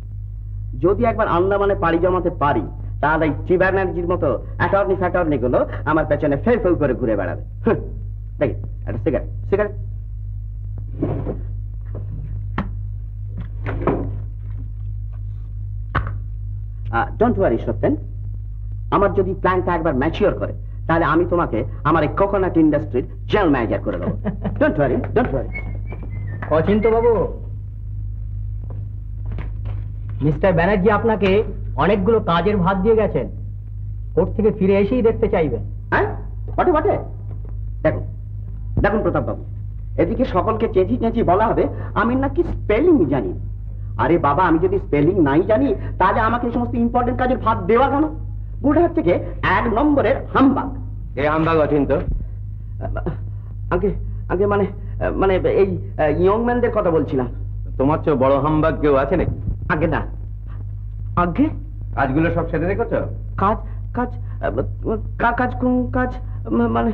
যদি একবার আন্দামানে পাড়ি জমাতে পারি, তাহলে এই চিবানার্জির মতো অ্যাটর্নি ফ্যাটর্নি গুলো আমার পেছনে ফেল ফেল করে ঘুরে বেড়াবে। দেখি একটা cigarette, cigarette don't worry Satyen, আমার যদি প্ল্যানটা একবার ম্যাচিওর করে, তাহলে আমি তোমাকে আমার এই কোকোনাট ইন্ডাস্ট্রির জেনারেল ম্যানেজার করে দেবো। Don't worry, don't worry. Achinta Babu, mister Banerjee আপনাকে অনেকগুলো কাজের ভাত দিয়ে গেছেন, কোর্ট থেকে ফিরে এসেই দেখতে চাইবেন। হ্যাঁ বটে বটে। দেখুন দেখুন প্রতাপ বাবু, এদিকে সকলকে চেঁচি চেঁচি বলা হবে আমি নাকি স্পেলিং জানি। আরে বাবা, আমি যদি স্পেলিং নাই জানি, তাহলে আমাকে এই সমস্ত ইম্পর্টেন্ট কাজের ভাত দেওয়া কেন? গুড়হাট থেকে 1 নম্বরের হামবাগ। এই হামবাগ অচিন্ত আগে আগে মানে মানে এই ইয়ংম্যানদের কথা বলছিলাম। তোমার চেয়ে বড় হামবাগ কেউ আছে নাকি? আগে না, আগে কাজগুলো সব সেরে রেখেছ? কাজ কাজ কাজ কোন কাজ? মানে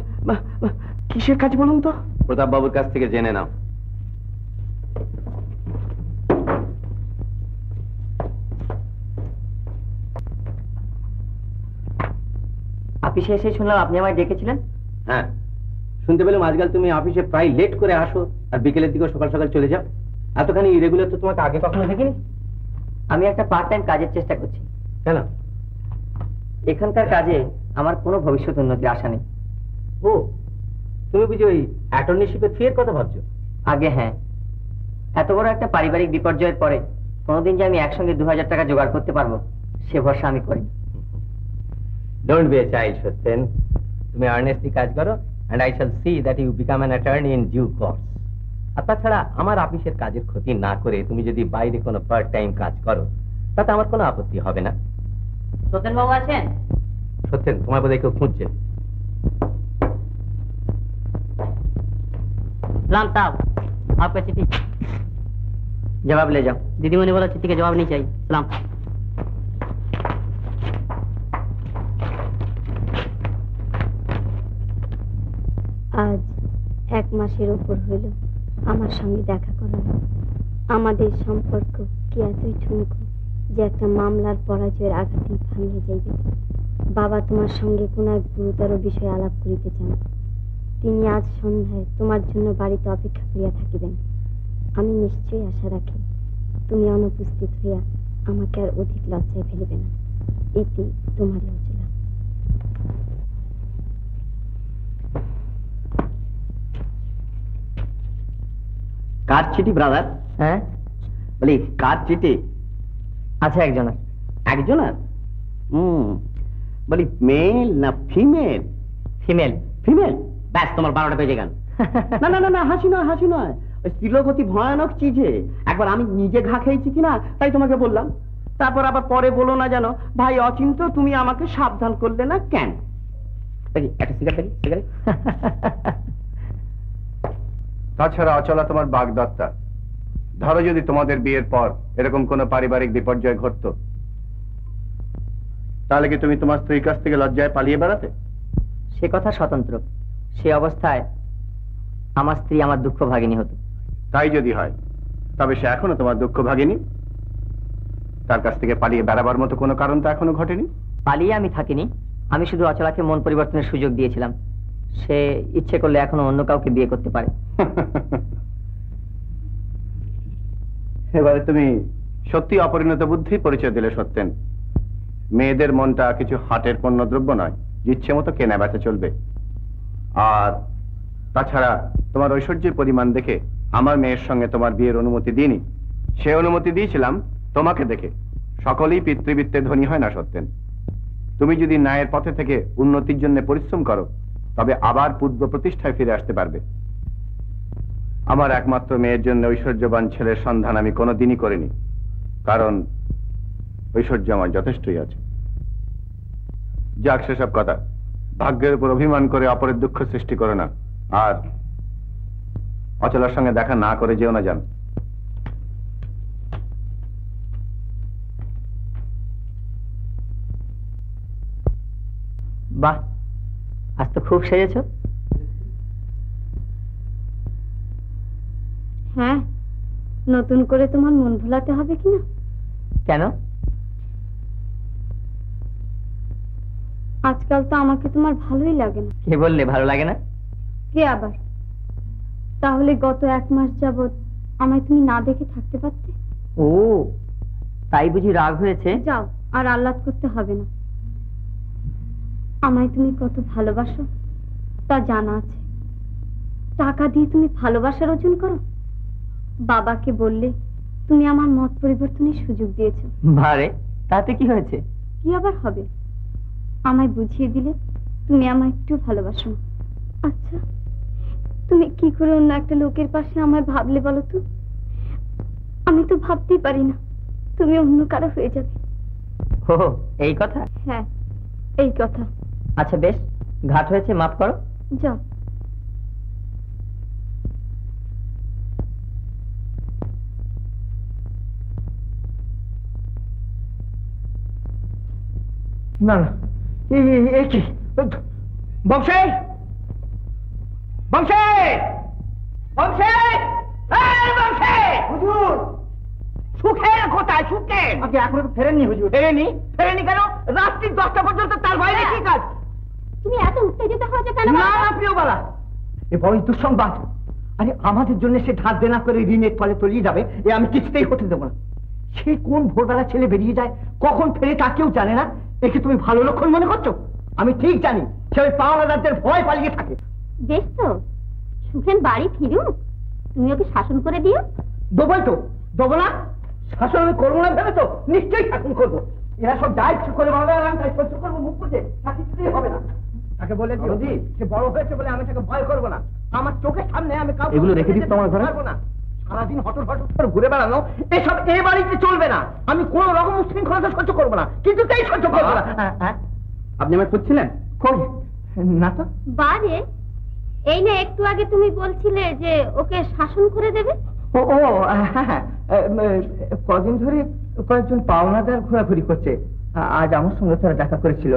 কিসের কাজ বলুন তো? প্রতাপ বাবুর কাছ থেকে জেনে নাও। অফিসে এসে শুনলাম আপনি আমায় ডেকেছিলেন। হ্যাঁ শুনতে পেলাম, আজকাল তুমি অফিসে প্রায় লেট করে আসো, আর বিকেলের দিকে সকাল সকাল চলে যাও। এতখানি ইরেগুলার তো তোমাকে আগে কখনো দেখিনি। আমি একটা পার্ট টাইম কাজের চেষ্টা করছি। কেন? এখানকার কাজে আমার কোনো ভবিষ্যৎ উন্নতির আশা নেই। ও, তুমি বুঝি ওই অ্যাটর্নিশিপের ফি এর কথা ভাবছো? আগে হ্যাঁ, এত বড় একটা পারিবারিক বিপর্যয়ের পরে কোনোদিন যে আমি একসঙ্গে 2000 টাকা জোগাড় করতে পারবো সে ভরসা আমি করি। Don't be a child, Shwatan. তুমি earnestly কাজ করো, and I shall see that you become an attorney in due course. আর তাছাড়া আমার অফিসের কাজের ক্ষতি না করে তুমি যদি বাইরে কোনো পার্ট টাইম কাজ করো, তাতে আমার কোনো আপত্তি হবে না। সত্যেন বাবু আছেন? সত্যেন, তোমার বোধহয় কেউ খুঁজছে। লামতাব, আপনার চিঠি। জবাব লে যাও। দিদিমণি বলা চিঠিকে জবাব নেই চাই। সালাম। আজ 1 মাসের উপর হইল আমার সঙ্গে দেখা করল। আমাদের সম্পর্ক কি এতই ঠুনকো যে একটা মামলার পরাজয়ের আঘাতেই ভাঙিয়ে যাইবে। বাবা তোমার সঙ্গে কোনো এক গুরুতর বিষয়ে আলাপ করিতে চান। তিনি আজ সন্ধ্যায় তোমার জন্য বাড়িতে অপেক্ষা করিয়া থাকিবেন। আমি নিশ্চয়ই আশা রাখি তুমি অনুপস্থিত হইয়া আমাকে আর অধিক লজ্জায় ফেলিবে না। এতে তোমার লজ্জা। কার চিঠি ব্রাদার? হ্যাঁ বলি, কার চিঠি? আচ্ছা, একজনের। একজনের? বলি মেল না ফিমেল? ফিমেল। ফিমেল? ব্যাস তোমার 12টা পেজে গেল। না না না, হাসি নয় হাসি নয়, ওই স্ত্রীলোকতি ভয়ানক চিজে। একবার আমি নিজে ঘা খেয়েছি কিনা তাই তোমাকে বললাম, তারপর আবার পরে বলো না জানো। ভাই অচিন্ত, তুমি আমাকে সাবধান করলে না কেন? দেখি একটা সিগারেট, সিগারেট। তাছাড়া অচলা তোমার বাগদত্তা। ধরো যদি তোমাদের বিয়ের পর এরকম কোনো পারিবারিক বিপর্যয় ঘটতো, ताहले कि तुमी तुम्हार स्त्री काछ थेके लज्जाय पालिये बेड़ाते से कथा स्वतंत्र से अवस्थाय आमार स्त्री आमार दुःख भागिनी हतो ताई जोदि हय तबे से एखोनो तोमार दुःख भागिनी तार काछ थेके पालिये बेड़ाबार मतो कोनो कारण तो एखोनो घटेनि पालिये आमि थाकिनि आमि शुधु अचलाके मन परिवर्तनेर सुयोग दियेछिलाम से इच्छे करले एखोनो अन्य काउके बिये करते पारे এবারে তুমি সত্যি অপরিণত বুদ্ধি পরিচয় দিলে সত্যেন মেয়েদের মনটা কিছু হাটের পণ্য দ্রব্য নয় ইচ্ছে মতো কেনা বেচা চলবে আর তাছাড়া তোমার ঐশ্বর্যের পরিমাণ দেখে আমার মেয়ের সঙ্গে তোমার বিয়ের অনুমতি দিইনি সেই অনুমতি দিয়েছিলাম তোমাকে দেখে সকলেই পিতৃবিত্তে ধনী হয় না সত্যেন তুমি যদি ন্যায়ের পথে থেকে উন্নতির জন্য পরিশ্রম করো তবে আবার পূর্ব প্রতিষ্ঠায় ফিরে আসতে পারবে আমার একমাত্র মেয়ের জন্য ঐশ্বর্যবান ছেলের সন্ধান আমি কোনোদিনই করিনি কারণ ঐশ্বর্য আমার যথেষ্টই আছে যাক সেসব কথা ভাগ্যের উপর অভিমান করে অপরের দুঃখ সৃষ্টি করে না আর অচলার সঙ্গে দেখা না করে যেও না জান বাহ আজ তো খুব সেজেছো हाँ नतून करे तुम्हार मन भुलाते हबे कि ना केनो आजकल तो आमाके तुम्हार भालोई लागे ना के बोलले भालो लागे ना के आबार ताहले गत एक मास जाबत आमाय तुमी ना देखे थाकते पारते ओ ताई बुझी राग होयेछे जाओ आर आह्लाद करते हबे ना आमाय तुमी कत भालोबासो ता जाना आछे टाका दिये तुमी भालोबासार ओजन करो बाबा के बोलले तुमी आमार मत परिवर्तनेर सुयोग दियेछो भारे ताते कि होयेछे कि आबार होबे आमाय बुझिये दिले तुमी आमाय एकटु भालोबासो अच्छा तुमी कि करे अन्य एकटा लोकेर पाशे आमाय भाबले बलो तो आमी तो भाबतेई पारि ना तुमी अन्य कारो होये जाबे ओ एई कथा हाँ एई कथा अच्छा बेश घाट होयेछे माफ करो जाओ ना ना ये की बंशे बंशे बंशे अरे बंशे हुजूर सुखे रखो ता सुखे अब ये आखिर तो फेरे नहीं करो रास्ते दोस्त पर जोर तो ताल भाई ने की काज तुम्हें ऐसे उठते जाते हो जो कहना ना ना प्रियो बाला ये बहुत दुष्ट बात अरे आमादे जोने से ढाल देना करे रीने पाले तो ली जावे ये आमी किचते ही होते देवना छे कौन भोर वाला छेले बेरिए जाए कौन फेरे ताके उ जाने ना একি তুমি ভালো লক্ষণ মনে করছো আমি ঠিক জানি সে ওই পাওনাদারদের ভয় পালিয়ে থাকে বেশ তো সুখেন বাড়ি ফিরুক তুমি ওকে শাসন করে দিও দেবই তো দেবো না শাসন আমি করবো না ভেবে তো নিশ্চয়ই শাসন করবো এরা সব যা ইচ্ছে করে বাবা আর আমি তাই সহ্য করবো মুখ বুঝে তা কিছুতেই হবে না তাকে বলে দিও জি সে বড় হয়েছে বলে আমি তাকে ভয় করবো না আমার চোখের সামনে আমি কাউকে এগুলো রেখে দিই তোমার ঘরে না সারাদিন হটর হটর করে ঘুরে বেড়ানো এসব এ বাড়িতে চলবে না আমি কোন রকম উচ্ছৃঙ্খলতা সহ্য করব না কিন্তু তাই সহ্য করব না আপনি আমায় খুঁজছিলেন কই না তো বারে এই না একটু আগে তুমি বলছিলে যে ওকে শাসন করে দেবে ও ও হ্যাঁ কদিন ধরে কয়েকজন পাওনাদার ঘোরাঘুরি করছে আজ আমার সঙ্গে তারা দেখা করেছিল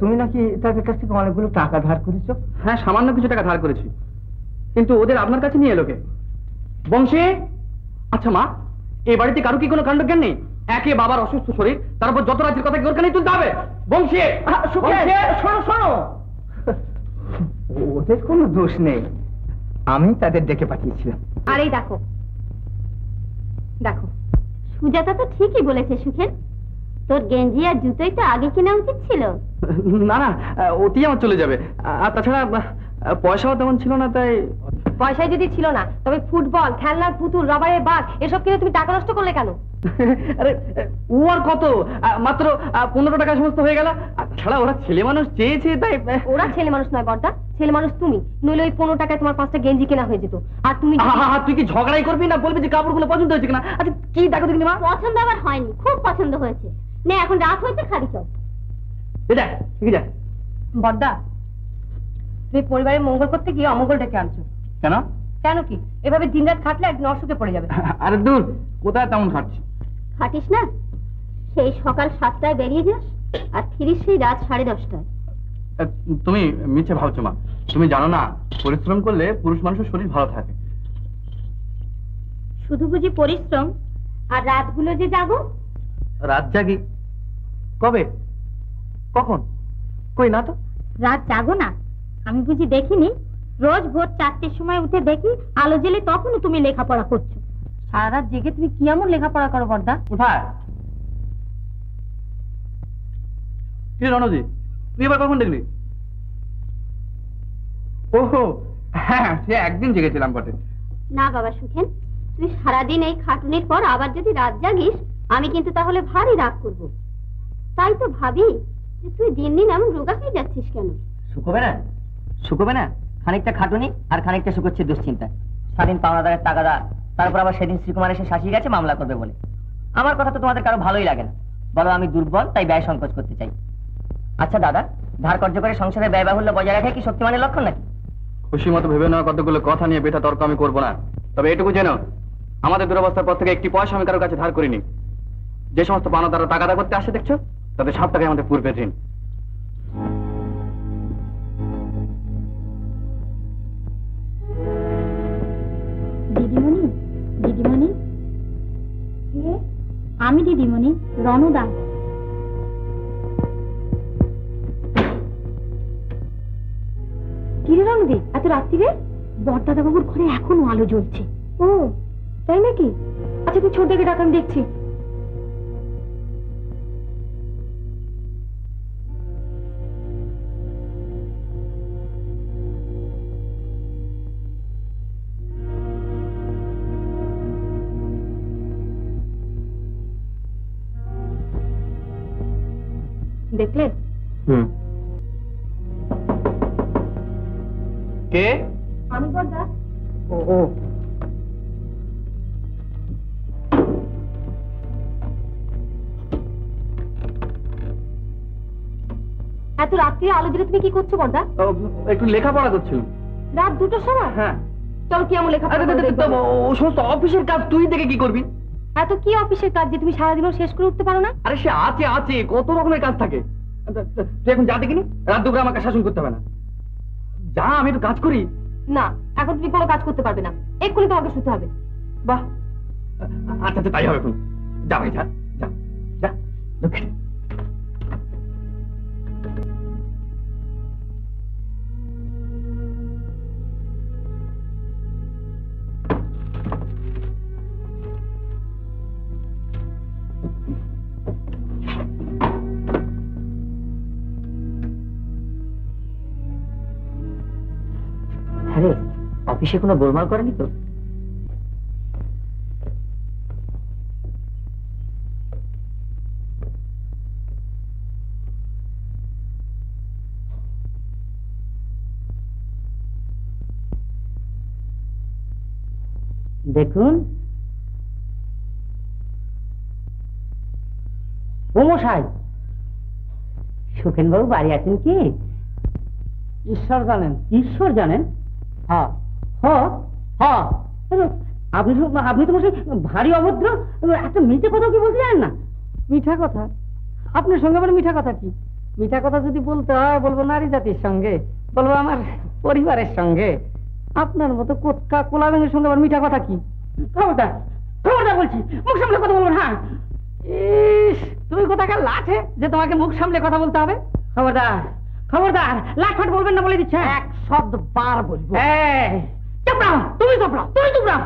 তুমি নাকি তাদের কাছ থেকে অনেকগুলো টাকা ধার করেছো হ্যাঁ সামান্য কিছু টাকা ধার করেছি কিন্তু ওদের আপনার কাছে নিয়ে এলো কে বংশী আচ্ছা মা এই বাড়িতে কারো কি কোনো কাণ্ড জ্ঞান নেই একে বাবার অসুস্থ শরীর তার উপর যত রাতের কথা গোর কানেই তুলতে হবে বংশী শোনো শোনো ওদের কোনো দোষ নেই আমি তাদের ডেকে পাঠিয়েছিলাম আরে দেখো দেখো সুজাতা তো ঠিকই বলেছে সুখেন তোর গেঞ্জি আর জুতোই তো আগে কেনা উচিত ছিল না না ওটি আমার চলে যাবে আর তাছাড়া পয়সাও তেমন ছিল না তাই পয়সা যদি ছিল না তবে ফুটবল খেলনার পুতুল রবারের বাঘ এসব কিনে তুমি টাকা নষ্ট করলে কেন আরে ও আর কত মাত্র 15 টাকা সমস্ত হয়ে গেল ছাড়া ওরা ছেলে মানুষ চেয়েছে তাই ওরা ছেলে মানুষ নয় বড়দা ছেলে মানুষ তুমি নইলে ওই 15 টাকায় তোমার পাঁচটা গেঞ্জি কেনা হয়ে যেত আর তুমি তুই কি ঝগড়াই করবি না বলবি যে কাপড়গুলো পছন্দ হয়েছে কিনা আচ্ছা কি দেখো তুমি মা পছন্দ আবার হয়নি খুব পছন্দ হয়েছে না এখন রাত হয়েছে খালি চল এটা ঠিক আছে বড়দা তুমি পরিবারের মঙ্গল করতে গিয়ে অমঙ্গল ডেকে আনছো কেন কেন কি এভাবে দিনরাত খাটলে একদিন অসুখে পড়ে যাবে আরে দূর কোথায় তেমন খাটছি খাটিস না সেই সকাল 7টায় বেরিয়ে যাস আর ফিরিস সেই রাত 10:30টায়। তুমি মিছে ভাবছো মা, তুমি জানো না পরিশ্রম করলে পুরুষ মানুষের শরীর ভালো থাকে। শুধু বুঝি পরিশ্রম আর রাতগুলো যে জাগো? রাত জাগি? কবে? কখন? কই না তো। রাত জাগো না? আমি বুঝি দেখিনি? রোজ ভোর 4টের সময় উঠে দেখি আলো জ্বলে, তখনও তুমি লেখাপড়া করছো। সারা রাত জেগে তুমি কি এমন লেখাপড়া করো বর্দা? কোথায়? কি রণজি, তুই এবার কখন দেখলি? ওহো হ্যাঁ, সে একদিন জেগেছিলাম বটে। না বাবা সুখেন, তুই সারাদিন এই খাটুনির পর আবার যদি রাত জাগিস আমি কিন্তু তাহলে ভারী রাগ করব। তাই তো ভাবি তুই দিন দিন এমন রোগা হয়ে যাচ্ছিস কেন? শুকোবে না, শুকোবে না। খানিকটা খাটুনি আর খানিকটা শুকোচ্ছে দুশ্চিন্তা। সারাদিন পাওনাদারের তাগাদা, তারপর আবার সেদিন শ্রীকুমার এসে শাসিয়ে গেছে মামলা করবে বলে। আমার কথা তো তোমাদের কারো ভালোই লাগে না, বলো আমি দুর্বল তাই ব্যয় সংকোচ করতে চাই। আচ্ছা দাদা, ধার কর্য করে সংসারে ব্যয় বাহুল্য বজায় রাখে কি শক্তিমানের লক্ষণ নাকি? খুশি মতো ভেবে নেওয়া কতগুলো কথা নিয়ে বেটা তর্ক আমি করবো না। তবে এটুকু যেন, আমাদের দুরবস্থার পর থেকে একটি পয়সা আমি কারোর কাছে ধার করিনি। যে সমস্ত পাওনাদাররা তাগাদা করতে আসে দেখছো, তাদের সব টাকাই আমাদের পূর্বের ঋণ। দিদিমণি, দিদিমণি। কে? আমি দিদিমণি, রণদা। কি রণদি, এত রাত্রিরে? বড়দাদা বাবুর ঘরে এখনো আলো জ্বলছে। ও তাই নাকি? আচ্ছা তুই ছোটদাকে ডাক, আমি দেখছি। দেখলে? হুম। কে? আমি বলদা। ও ও এত রাত্রি আলো দিলে তুমি কি করছো বলদা? একটু লেখাপড়া করছো। রাত 2টার সময়? হ্যাঁ। চল কি আমো লেখাপড়া করব? ও সমস্ত অফিসের কাজ তুই দেখে কি করবি? এত কি অফিসের কাজ যে তুমি সারাদিনও শেষ করে উঠতে পারো না? আরে সে আছে আছে, কত রকমের কাজ থাকে। তুই এখন যা দেখিনি, রাত দুপুরে আমাকে শাসন করতে হবে না। যা, আমি একটু কাজ করি। না, এখন তুমি কোনো কাজ করতে পারবে না, এক্ষুনি তোমাকে শুতে হবে। বাহ, আচ্ছা তাই হবে, এখন যা ভাই, যা যা যা। অফিসে কোনো গোলমাল করেনি তো? দেখুন ও মশাই, সুখেনবাবু বাড়ি আছেন কি? ঈশ্বর জানেন। ঈশ্বর জানেন? হ্যাঁ। আপনি তো বসে ভারী অভদ্র, একটা মিঠে কথা কি বলতে জানেন না? মিঠা কথা? আপনার সঙ্গে আমার মিঠা কথা কি? মিঠা কথা যদি বলতে হয় বলবো নারী জাতির সঙ্গে, বলবো আমার পরিবারের সঙ্গে। আপনার মতো কোটকা কোলাবেনের সঙ্গে আমার মিঠা কথা কি? খবরটা, খবরটা বলছি, মুখ সামলে কথা বলবো। হ্যাঁ, তুমি কোথাকার লাঠে যে তোমাকে মুখ সামলে কথা বলতে হবে? খবরদার, খবরদার, লাঠফাট বলবেন না, বলে দিচ্ছে। এক শব্দ বার বলবো। তুমি চোপড়াও, তুমি চোপড়াও।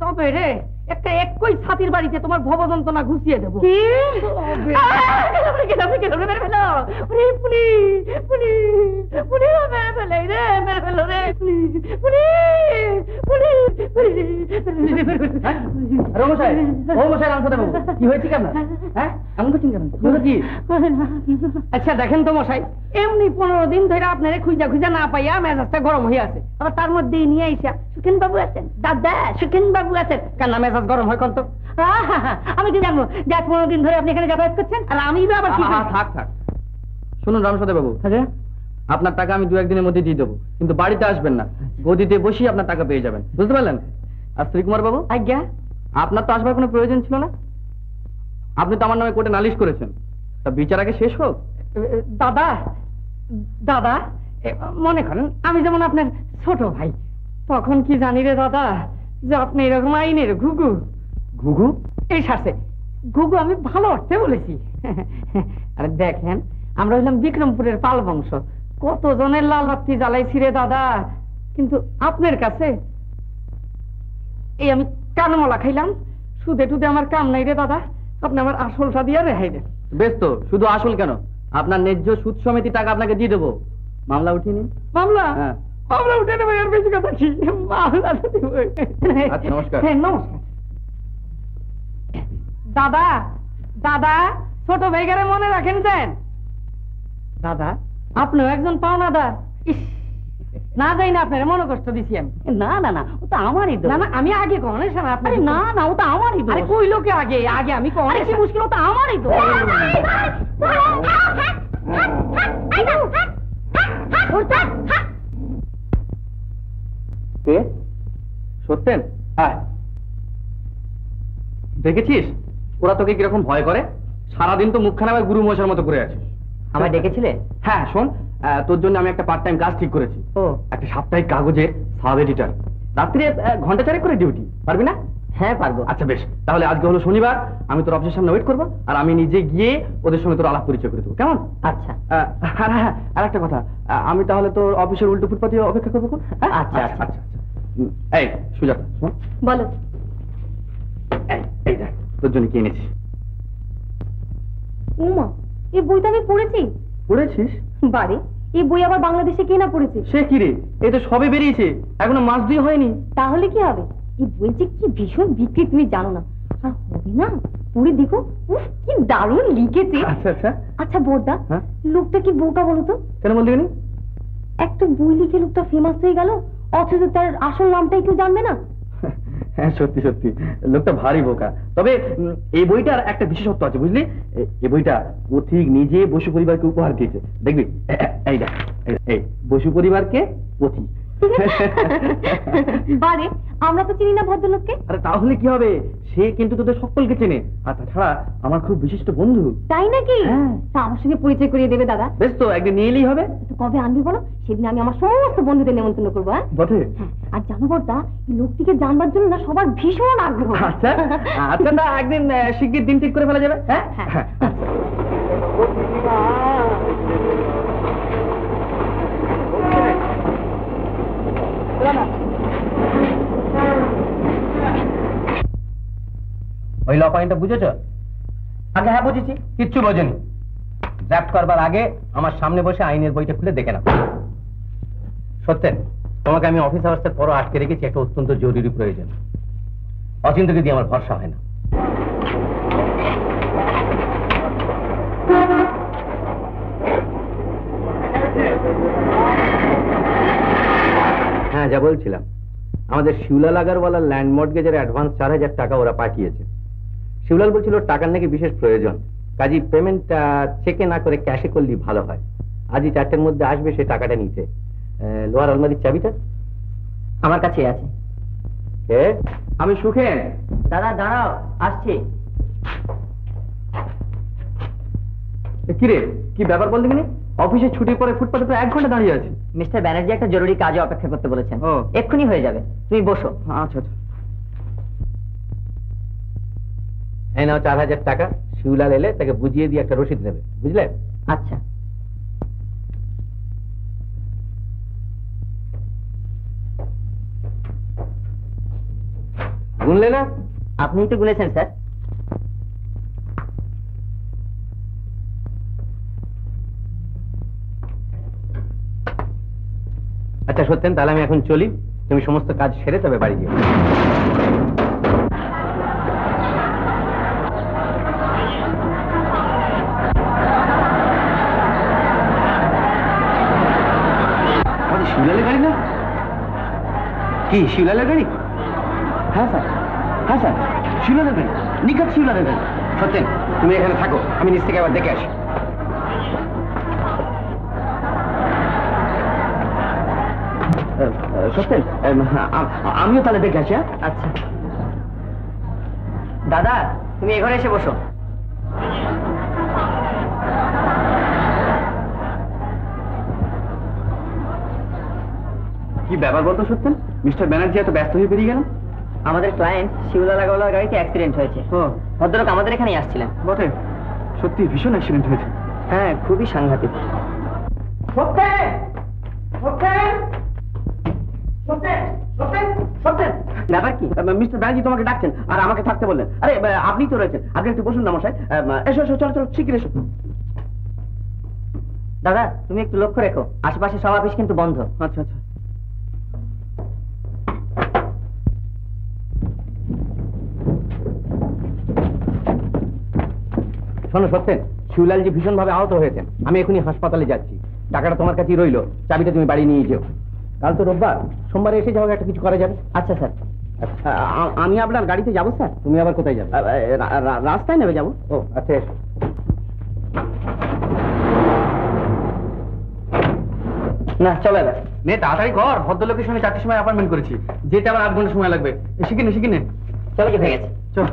তবে রে, একটা একই ছাতির বাড়িতে তোমার ভবযন্ত্রণা ঘুষিয়ে দেবো। কি হয়েছে কেন? আচ্ছা দেখেন তো মশাই, এমনি 15 দিন ধরে আপনার খুঁজা খুঁজা না পাইয়া মেজাজটা গরম হয়ে আছে। আবার তার মধ্যে নিয়ে আইসা সুখেন বাবু আছেন, দাদা সুখেন বাবু আছেন, কান্না মেজাজ গরম হয় কত। আমি কি জানবো যে 15 দিন ধরে আপনি এখানে যাতায়াত করছেন? আর আমি আবার থাক থাক। শুনুন রামসদে বাবু, আপনার টাকা আমি 2-1 দিনের মধ্যে দিয়ে দেবো, কিন্তু বাড়িতে আসবেন না, গদিতে বসেই আপনার টাকা পেয়ে যাবেন, বুঝতে পারলেন? আর শ্রীকুমার বাবু? আজ্ঞা। আপনার তো আসবার কোনো প্রয়োজন ছিল না, আপনি তো আমার নামে কোর্টে নালিশ করেছেন। বিচারাকে শেষ হোক। দাদা দাদা মনে করেন আমি যেমন আপনার ছোট ভাই, তখন কি জানি রে দাদা যে আপনি এরকম আইনের ঘুঘু। ঘুঘু? এই সাথে ঘুঘু আমি ভালো অর্থে বলেছি। আরে দেখেন আমরা হইলাম বিক্রমপুরের পাল বংশ, কত জনের লাল বাতি জ্বালাইছি রে দাদা, কিন্তু আপনার কাছে এই আমি কানমলা খাইলাম। সুদে টুদে আমার কাম নাই রে দাদা, আপনি আমার আসলটা দিয়ে রেহাই দেন। বেশ তো, শুধু আসল কেন, আপনার ন্যায্য সুদ সমিতি টাকা আপনাকে দিয়ে দেবো। মামলা উঠিয়ে নিন। মামলা? হ্যাঁ মামলা উঠে নেবো, আর বেশি কথা কি, মামলা দিব। আচ্ছা নমস্কার। হ্যাঁ নমস্কার। দাদা দাদা ছোট ভাইগারে মনে রাখেন যেন। দাদা আপনিও একজন পাওনাদার, না যাই না আপনার মনে কষ্ট দিছি আমি। না না না ও তো আমারই দোষ। না না আমি আগে কোনে শোনা আপনি। না না ও তো আমারই দোষ। আরে কই লোকে আগে আগে আমি কোনে কি মুশকিল, ও তো আমারই দোষ। কে সত্যেন? আয় দেখেছিস ওরা তোকে কিরকম ভয় করে, সারাদিন তো মুখখানা আমার গুরু মশার মতো ঘুরে আছিস। আমায় ডেকেছিলে? হ্যাঁ শোন, তোর জন্য আমি একটা পার্ট টাইম কাজ ঠিক করেছি। ও একটা সাপ্তাহিক কাগজের সাব এডিটর, রাত্রে ঘন্টা চারেক করে ডিউটি, পারবি না? হ্যাঁ পারবো। আচ্ছা বেশ, তাহলে আজকে হলো শনিবার, আমি তোর অফিসের সামনে ওয়েট করবো আর আমি নিজে গিয়ে ওদের সঙ্গে তোর আলাপ পরিচয় করে দেবো, কেমন? আচ্ছা। আর একটা কথা, আমি তাহলে তোর অফিসের উল্টো ফুটপাতে অপেক্ষা করবো। আচ্ছা আচ্ছা আচ্ছা। এই সুজাতা শোন। বলো। এই দেখ তোর জন্য কি এনেছি। উমা এই বইটা আমি পড়েছি। পড়েছিস? বারে এই বই আবার বাংলাদেশে কে না পড়েছে। সে কি রে, এই তো সবে বেরিয়েছে, এখনো মাস দুই হয়নি। তাহলে কি হবে, এই বই যে কি ভীষণ বিক্রি তুমি জানো না। আর হবে না, পড়ে দেখো উফ কি দারুণ লিখেছে। আচ্ছা আচ্ছা আচ্ছা বোরদা লোকটা কি বোকা বলো তো? কেন বললি কেন? একটা বই লিখে লোকটা ফেমাস হয়ে গেল, অথচ তার আসল নামটা একটু জানবে না। হ্যাঁ সত্যি সত্যি লোকটা ভারী বোকা। তবে এই বইটার একটা বিশেষত্ব আছে বুঝলি, এই বইটা ও ঠিক নিজে বসু পরিবারকে উপহার দিয়েছে। দেখবি এই দেখ, এই বসু পরিবারকে পথি। বারে আমরা তো চিনি না ভদ্রলোককে। আরে তাহলে কি হবে, সে কিন্তু তোদের সকলকে চেনে, আর তাছাড়া আমার খুব বিশিষ্ট বন্ধু। তাই নাকি? আমার সঙ্গে পরিচয় করিয়ে দেবে দাদা। বেশ তো, একদিন নিয়ে এলেই হবে। কবে আনবি বলো, সেদিন আমি আমার সমস্ত বন্ধুদের নেমন্তন্ন করবো। বটে। আর জানো বর্দা, লোকটিকে জানবার জন্য না সবার ভীষণ আগ্রহ। আচ্ছা আচ্ছা, না একদিন শিগগির দিন ঠিক করে ফেলা যাবে। হ্যাঁ হ্যাঁ। ওই ল পয়েন্টটা বুঝেছ? আগে হ্যাঁ বুঝেছি। কিচ্ছু বোঝেনি। ড্রাফট করবার আগে আমার সামনে বসে আইনের বইটা খুলে দেখে নাও। সত্যেন, তোমাকে আমি অফিস আওয়ার্সের পরও আটকে রেখেছি একটা অত্যন্ত জরুরি প্রয়োজন। অচিন্তকে দিয়ে আমার ভরসা হয় না। হ্যাঁ যা বলছিলাম, আমাদের শিউলাল আগারওয়ালা ল্যান্ড মর্টগেজের অ্যাডভান্স 4000 টাকা ওরা পাঠিয়েছে। শিউলাল বলছিল টাকার নাকি বিশেষ প্রয়োজন, কাজী পেমেন্টটা চেকে না করে ক্যাশে করলেই ভালো হয়। আজই 4টের মধ্যে আসবে সে টাকাটা নিতে। লোহার আলমারির চাবিটা আমার কাছে আছে। আমি সুখে। দাদা দাঁড়াও আসছি। কিরে কি ব্যাপার বলতে গেলে, অফিসে ছুটির পরে ফুটপাতে প্রায় 1 ঘন্টা দাঁড়িয়ে আছি। মিস্টার ব্যানার্জি একটা জরুরি কাজে অপেক্ষা করতে বলেছেন, এক্ষুনি হয়ে যাবে, তুমি বসো। আচ্ছা আচ্ছা। এই নাও 4000 টাকা, শিউলাল এলে তাকে বুঝিয়ে দিয়ে একটা রসিদ নেবে, বুঝলে? আচ্ছা। গুনলে না? আপনিই তো গুনেছেন স্যার। আচ্ছা সত্যেন, তাহলে আমি এখন চলি, তুমি সমস্ত কাজ সেরে তবে বাড়ি যাও। শিউলালের গাড়ি না কি? শিউলালের গাড়ি? হ্যাঁ স্যার, হ্যাঁ স্যার শিউলালের গাড়ি, নিকট শিউলালের গাড়ি। সত্যেন তুমি এখানে থাকো, আমি নিচ থেকে আবার দেখে আসি। সত্যেন আমিও তাহলে দেখে আসি। আচ্ছা দাদা তুমি এ ঘরে এসে বসো। কি ব্যাপার বল তো সত্যেন মিস্টার ব্যানার্জি এত ব্যস্ত হয়ে বেরিয়ে গেলেন আমাদের ক্লায়েন্ট শিউলা লাগাওয়ালার গাড়িতে অ্যাক্সিডেন্ট হয়েছে হ্যাঁ ভদ্রলোক আমাদের এখানেই আসছিলেন বটে সত্যি ভীষণ অ্যাক্সিডেন্ট হয়েছে হ্যাঁ খুবই সাংঘাতিক সত্যেন সত্যেন সত্যেন সত্যেন সত্যেন ব্যাপার কি মিস্টার ব্যানার্জি তোমাকে ডাকছেন আর আমাকে থাকতে বললেন আরে আপনি তো রয়েছেন আপনি একটু বসুন না মশাই এসো এসো চলো চলো শিগগির এসো দাদা তুমি একটু লক্ষ্য রেখো আশেপাশে সব অফিস কিন্তু বন্ধ আচ্ছা আচ্ছা শোনো সত্যেন শিবলালজি ভীষণ ভাবে আহত হয়েছেন আমি এখনই হাসপাতালে যাচ্ছি টাকাটা তোমার কাছেই রইল চাবিটা তুমি বাড়ি নিয়ে যেও কাল তো রোববার সোমবারে এসে যাও একটা কিছু করা যাবে আচ্ছা স্যার আমি আপনার গাড়িতে যাবো স্যার তুমি আবার কোথায় যাবে রাস্তায় নেমে যাবো ও আচ্ছা এসো না চলে না নে তাড়াতাড়ি কর ভদ্রলোকের সঙ্গে ৪টার সময় অ্যাপয়েন্টমেন্ট করেছি যেটা আবার ৮ ঘন্টা সময় লাগবে শিখে নে শিখে নে চলো কি হয়ে গেছে চল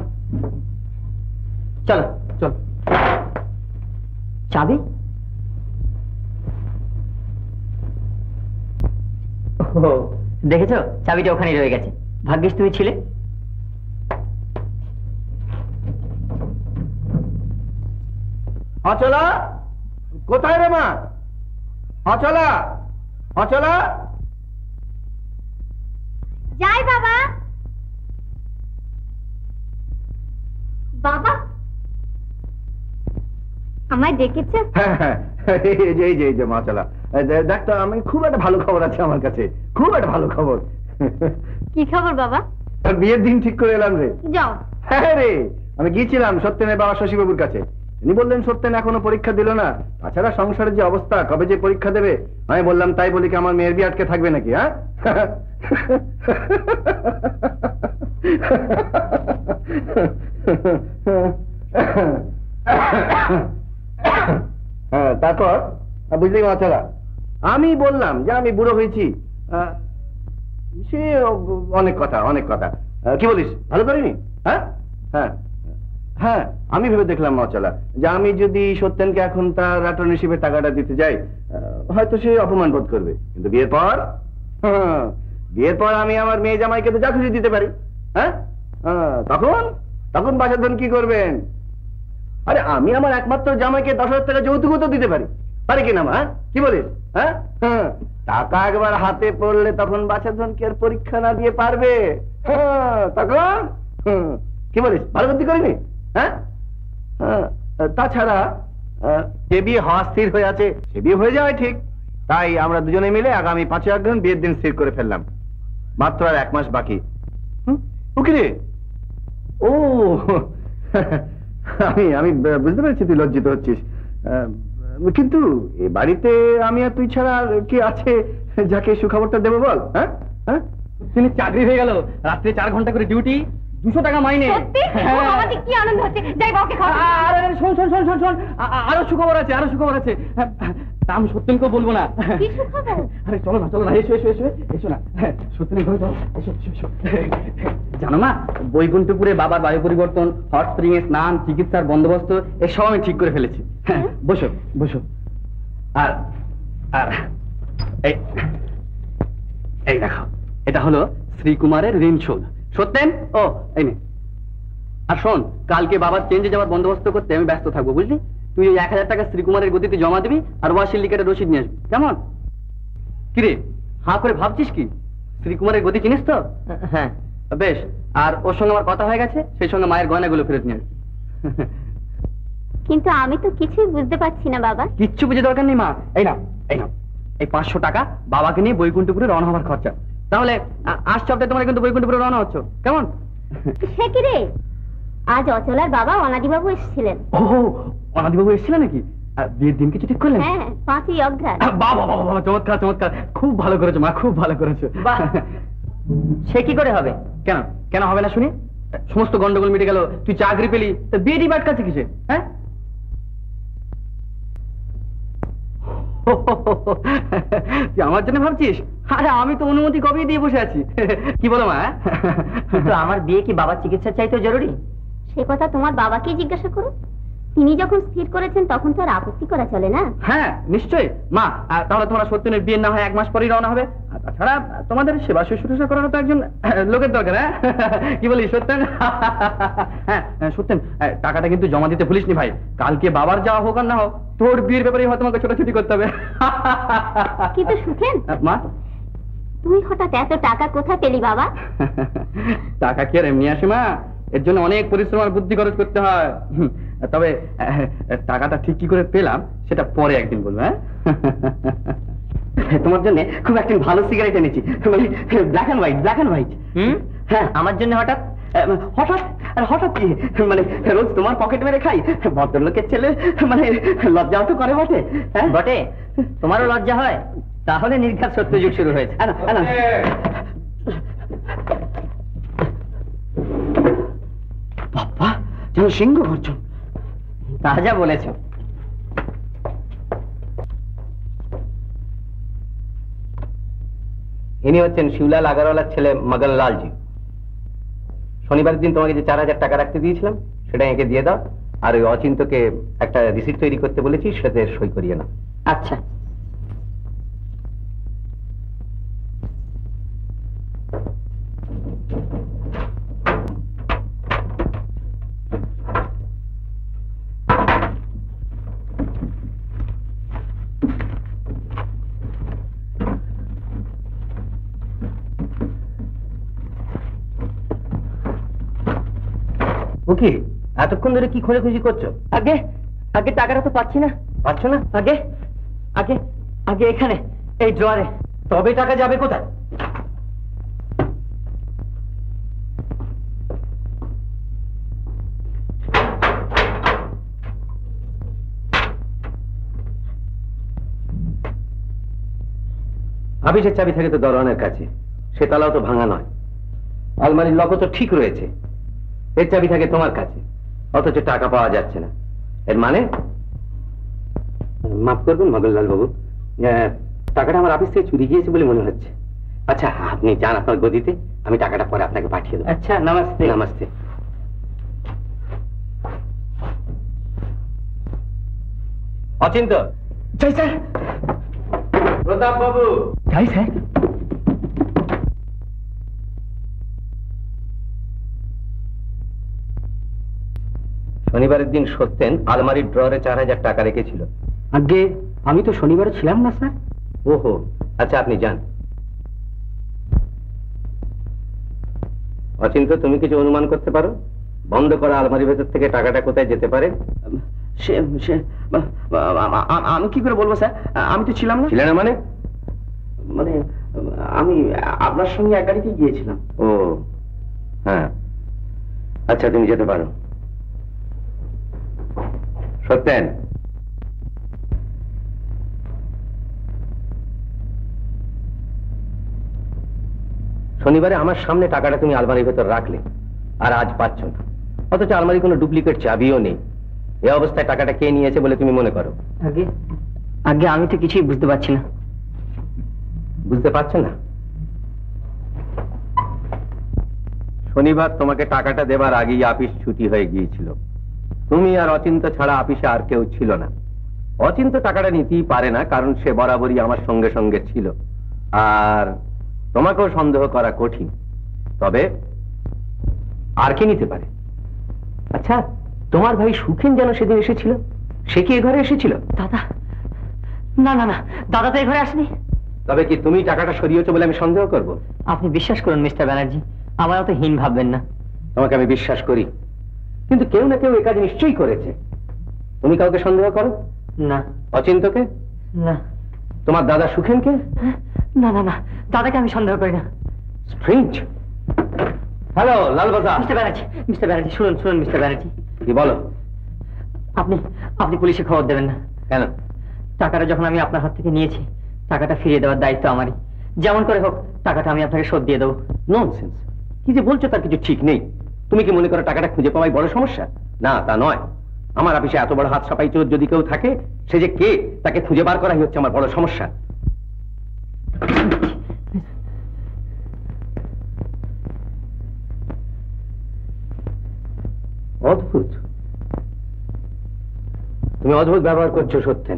চল চল চাবি ও দেখেছো চাবিটা ওখানেই রয়ে গেছে ভাগ্যিস তুমি ছিলে অচলা কোথায় রে মা অচলা অচলা যাই বাবা বাবা আমায় ডেকেছ হ্যাঁ হ্যাঁ এই যে মাচলা ডাক্তার আমি খুব একটা ভালো খবর আছে আমার কাছে খুব একটা ভালো খবর কি খবর বাবা তোর বিয়ের দিন ঠিক করে এলাম রে যাও হ্যাঁ রে আমি গিয়েছিলাম সত্যেনের বাবা শশীবাবুর কাছে তিনি বললেন সত্যেন এখনো পরীক্ষা দিল না তাছাড়া সংসারের যে অবস্থা কবে যে পরীক্ষা দেবে আমি বললাম তাই বলি কি আমার মেয়ের বিয়ে আটকে থাকবে নাকি হ্যাঁ তারপর বুঝলি মাছালা আমি বললাম যে আমি বুড়ো হয়েছি সে অনেক কথা কি বলিস ভালো করিনি হ্যাঁ হ্যাঁ হ্যাঁ আমি ভেবে দেখলাম মাছালা যে আমি যদি সত্যেনকে এখন তার অ্যাটর্নিশিপের টাকাটা দিতে যাই হয়তো সে অপমান বোধ করবে কিন্তু বিয়ের পর আমি আমার মেয়ে জামাইকে তো যা খুশি দিতে পারি হ্যাঁ তখন তখন বাসার ধন কি করবেন আরে আমি আমার একমাত্র জামাইকে 10,000 টাকা যৌতুকও তো দিতে পারি পারে কিনা মা কি বলিস হ্যাঁ টাকা একবার হাতে পড়লে তখন বাচ্চাজন কি আর পরীক্ষা না দিয়ে পারবে তখন কি বলিস ভালো বুদ্ধি করিনি হ্যাঁ তাছাড়া যে বিয়ে হওয়া স্থির হয়ে আছে সে বিয়ে হয়ে যাওয়াই ঠিক তাই আমরা দুজনে মিলে আগামী 5 আগস্ট বিয়ের দিন স্থির করে ফেললাম মাত্র আর 1 মাস বাকি ওকে রে ও আমি আমি বুঝতে পেরেছি তুই লজ্জিত হচ্ছিস কিন্তু এ বাড়িতে আমি আর তুই ছাড়া কে আছে যাকে সুখবরটা দেবো বল হ্যাঁ হ্যাঁ তিনি চাকরি হয়ে গেল রাত্রে 4 ঘন্টা করে ডিউটি 200 টাকা মাইনে সত্যি কি আনন্দ হচ্ছে যাই বাবাকে খাওয়া আরে শোন আরো সুখবর আছে আমি সত্যেনকে বলবো না কি সুখবর আরে চলো না এসো না সত্যেন ঘরে যাও এসো জানো না বৈকুণ্ঠপুরে বাবার বায়ু পরিবর্তন হট স্প্রিং এ স্নান চিকিৎসার বন্দোবস্ত এসব আমি ঠিক করে ফেলেছি বসো আর আর এই দেখো এটা হলো শ্রীকুমারের ঋণ শোধ সত্যেন ও এই নে আর শোন কালকে বাবার চেঞ্জে যাওয়ার বন্দোবস্ত করতে আমি ব্যস্ত থাকবো বুঝলি তুই 1000 টাকা শ্রীকুমারের গতিতে জমা দিবি আর ওয়াসিল লিখে রসিদ নিয়ে আসবি কেমন কিরে হা করে ভাবছিস কি শ্রীকুমারের গতি চিনিস তো হ্যাঁ বেশ আর ওর সঙ্গে আমার কথা হয়ে গেছে সেই সঙ্গে মায়ের গয়নাগুলো ফেরত নিয়ে আসবি কিন্তু আমি তো কিছুই বুঝতে পারছি না বাবা কিচ্ছু বুঝে দরকার নেই মা এই নাও এই 500 টাকা বাবাকে নিয়ে বৈকুণ্ঠপুরে রওনা হওয়ার খরচা তাহলে আজ সপ্তাহে তোমার কিন্তু বৈকুণ্ঠপুরে রওনা হচ্ছ কেমন সে কি রে আজ অচলার বাবা অনাদিবাবু এসেছিলেন ও অনাদিবাবু এসেছিলেন নাকি বিয়ের দিন কিছু ঠিক করলেন হ্যাঁ 5ই অগ্রহায়ণ বাবা চমৎকার খুব ভালো করেছো মা খুব ভালো করেছো সে কি করে হবে কেন হবে না শুনি সমস্ত গন্ডগোল মিটে গেল তুই চাকরি পেলি তো বিয়েরই বাটকাছে কিসে হ্যাঁ তুই আমার জন্য ভাবছিস আরে আমি তো অনুমতি কবে দিয়ে বসে আছি কি বলো মা আমার বিয়ে কি বাবার চিকিৎসা চাইতে জরুরি সে কথা তোমার বাবাকেই জিজ্ঞাসা করো তিনি যখন স্থির করেছেন তখন তার আপত্তি করা চলে না। হ্যাঁ নিশ্চয়ই মা, তাহলে তোমরা সত্যনের বিয়ে না হয় এক মাস পরেই রওনা হবে। তাছাড়া তোমাদের সেবা শুশ্রূষা করার তো একজন লোকের দরকার। কি বলি সত্যেন? হ্যাঁ সত্যেন, টাকাটা কিন্তু জমা দিতে ভুলিস নি ভাই। কালকে বাবার যাওয়া হোক আর না হোক তোর বিয়ের ব্যাপারে হয়তো তোমাকে ছোটাছুটি করতে হবে। কিন্তু সুখেন মা, তুই হঠাৎ এত টাকা কোথায় পেলি বাবা? টাকা কি আর এমনি আসে মা, এর জন্য অনেক পরিশ্রম আর বুদ্ধি খরচ করতে হয়। তবে টাকাটা ঠিক কি করে পেলাম সেটা পরে একদিন বলবো। হ্যাঁ তোমার জন্য খুব একটা ভালো সিগারেট এনেছি, মানে black and white. Black and white? হ্যাঁ আমার জন্য হঠাৎ হঠাৎ আর হঠাৎ কি, মানে রোজ তোমার পকেট মেরে খাই। ভদ্রলোকের ছেলে, মানে লজ্জাও তো করে বটে। হ্যাঁ বটে, তোমারও লজ্জা হয়? তাহলে নির্ঘাত সত্যযুগ শুরু হয়েছে। বাবা যেন সিংহ গর্জন। তা যা বলেছ। ইনি হচ্ছেন শিবলাল আগারওয়ালার ছেলে মগনলালজি। শনিবারের দিন তোমাকে যে 4000 টাকা রাখতে দিয়েছিলাম সেটা এঁকে দিয়ে দাও, আর ওই অচিন্তকে একটা রিসিট তৈরি করতে বলেছি, সেটাতে সই করিয়ে নাও। আচ্ছা কি এতক্ষণ ধরে কি খোঁজাখুঁজি করছো? আগে আগে টাকাটা তো পাচ্ছি না। পাচ্ছ না? আগে আগে আগে এখানে এই ড্রয়ারে। তবে টাকা যাবে কোথায়? আবিষের চাবি থাকে তো দরওয়ানের কাছে, সে তালাও তো ভাঙা নয়, আলমারির লকও তো ঠিক রয়েছে। এর চাবি থাকে তোমার কাছে, অথচ টাকা পাওয়া যাচ্ছে না, এর মানে? মাফ করবেন মগনলাল বাবু, টাকাটা আমার অফিস থেকে চুরি গিয়েছে বলে মনে হচ্ছে। আচ্ছা আপনি যান আপনার গদিতে, আমি টাকাটা পরে আপনাকে পাঠিয়ে দেবো। আচ্ছা নমস্তে। নমস্তে। অচিন্ত। জয় স্যার। প্রতাপ বাবু। জয় স্যার। শনিবারের দিন সত্যেন আলমারির ড্রয়ারে 4000 টাকা রেখেছিল। আগে আমি তো শনিবারে ছিলাম না স্যার। ওহো আচ্ছা আপনি যান। অচিন্ত তুমি কিছু অনুমান করতে পারো? বন্ধ করা আলমারির ভেতর থেকে টাকাটা কোথায় যেতে পারে? আমি কি করে বলবো স্যার, আমি তো ছিলাম না। ছিলেন না মানে? মানে আমি আপনার সঙ্গে এক গাড়িতে গিয়েছিলাম। ও হ্যাঁ আচ্ছা তুমি যেতে পারো। সত্যেন শনিবারে আমার সামনে টাকাটা তুমি আলমারির ভেতর রাখলে আর আজ পাচ্ছ না, অথচ আলমারির কোনো ডুপ্লিকেট চাবিও নেই। এই অবস্থায় টাকাটা কে নিয়েছে বলে তুমি মনে করো? আগে আগে আমি তো কিছুই বুঝতে পারছি না। বুঝতে পারছো না? শনিবার তোমাকে টাকাটা দেবার আগেই অফিস ছুটি হয়ে গিয়েছিল। তুমি আর অচিন্ত ছাড়া অফিসে আর কেউ ছিল না। অচিন্ত টাকাটা নিতেই পারে না, কারণ সে বরাবরই আমার সঙ্গে সঙ্গে ছিল, আর তোমাকেও সন্দেহ করা কঠিন। তবে আর কে নিতে পারে? আচ্ছা তোমার ভাই সুখেন যেন সেদিন এসেছিল, সে কি এ ঘরে এসেছিল? দাদা না না না, দাদা তো এ ঘরে আসেনি। তবে কি তুমি টাকাটা সরিয়েছ বলে আমি সন্দেহ করব? আপনি বিশ্বাস করুন মিস্টার ব্যানার্জি, আমার অত হীন ভাববেন না। তোমাকে আমি বিশ্বাস করি, কিন্তু কেউ না কেউ এ কাজ নিশ্চয়ই করেছে। তুমি কাউকে সন্দেহ করো না? অচিন্তকে না, তোমার দাদা সুখেনকে না। না না দাদাকে আমি সন্দেহ করি না। স্ট্রেঞ্জ। হ্যালো লাল বাজার। মিস্টার ব্যানার্জি, মিস্টার ব্যানার্জি শুনুন শুনুন মিস্টার ব্যানার্জি। কি বলো? আপনি আপনি পুলিশে খবর দেবেন না। কেন? টাকাটা যখন আমি আপনার হাত থেকে নিয়েছি, টাকাটা ফিরিয়ে দেওয়ার দায়িত্ব আমারই। যেমন করে হোক টাকাটা আমি আপনাকে শোধ দিয়ে দেবো। ননসেন্স, কি যে বলছো তার কিছু ঠিক নেই। তুমি কি মনে করো টাকাটা খুঁজে পাওয়াই বড় সমস্যা? না তা নয়, আমার অফিসে এত বড় হাত সাফাই চোর যদি কেউ থাকে, সে যে কে তাকে খুঁজে বার করাই হচ্ছে আমার বড় সমস্যা। অদ্ভুত, তুমি অদ্ভুত ব্যবহার করছো সত্যেন।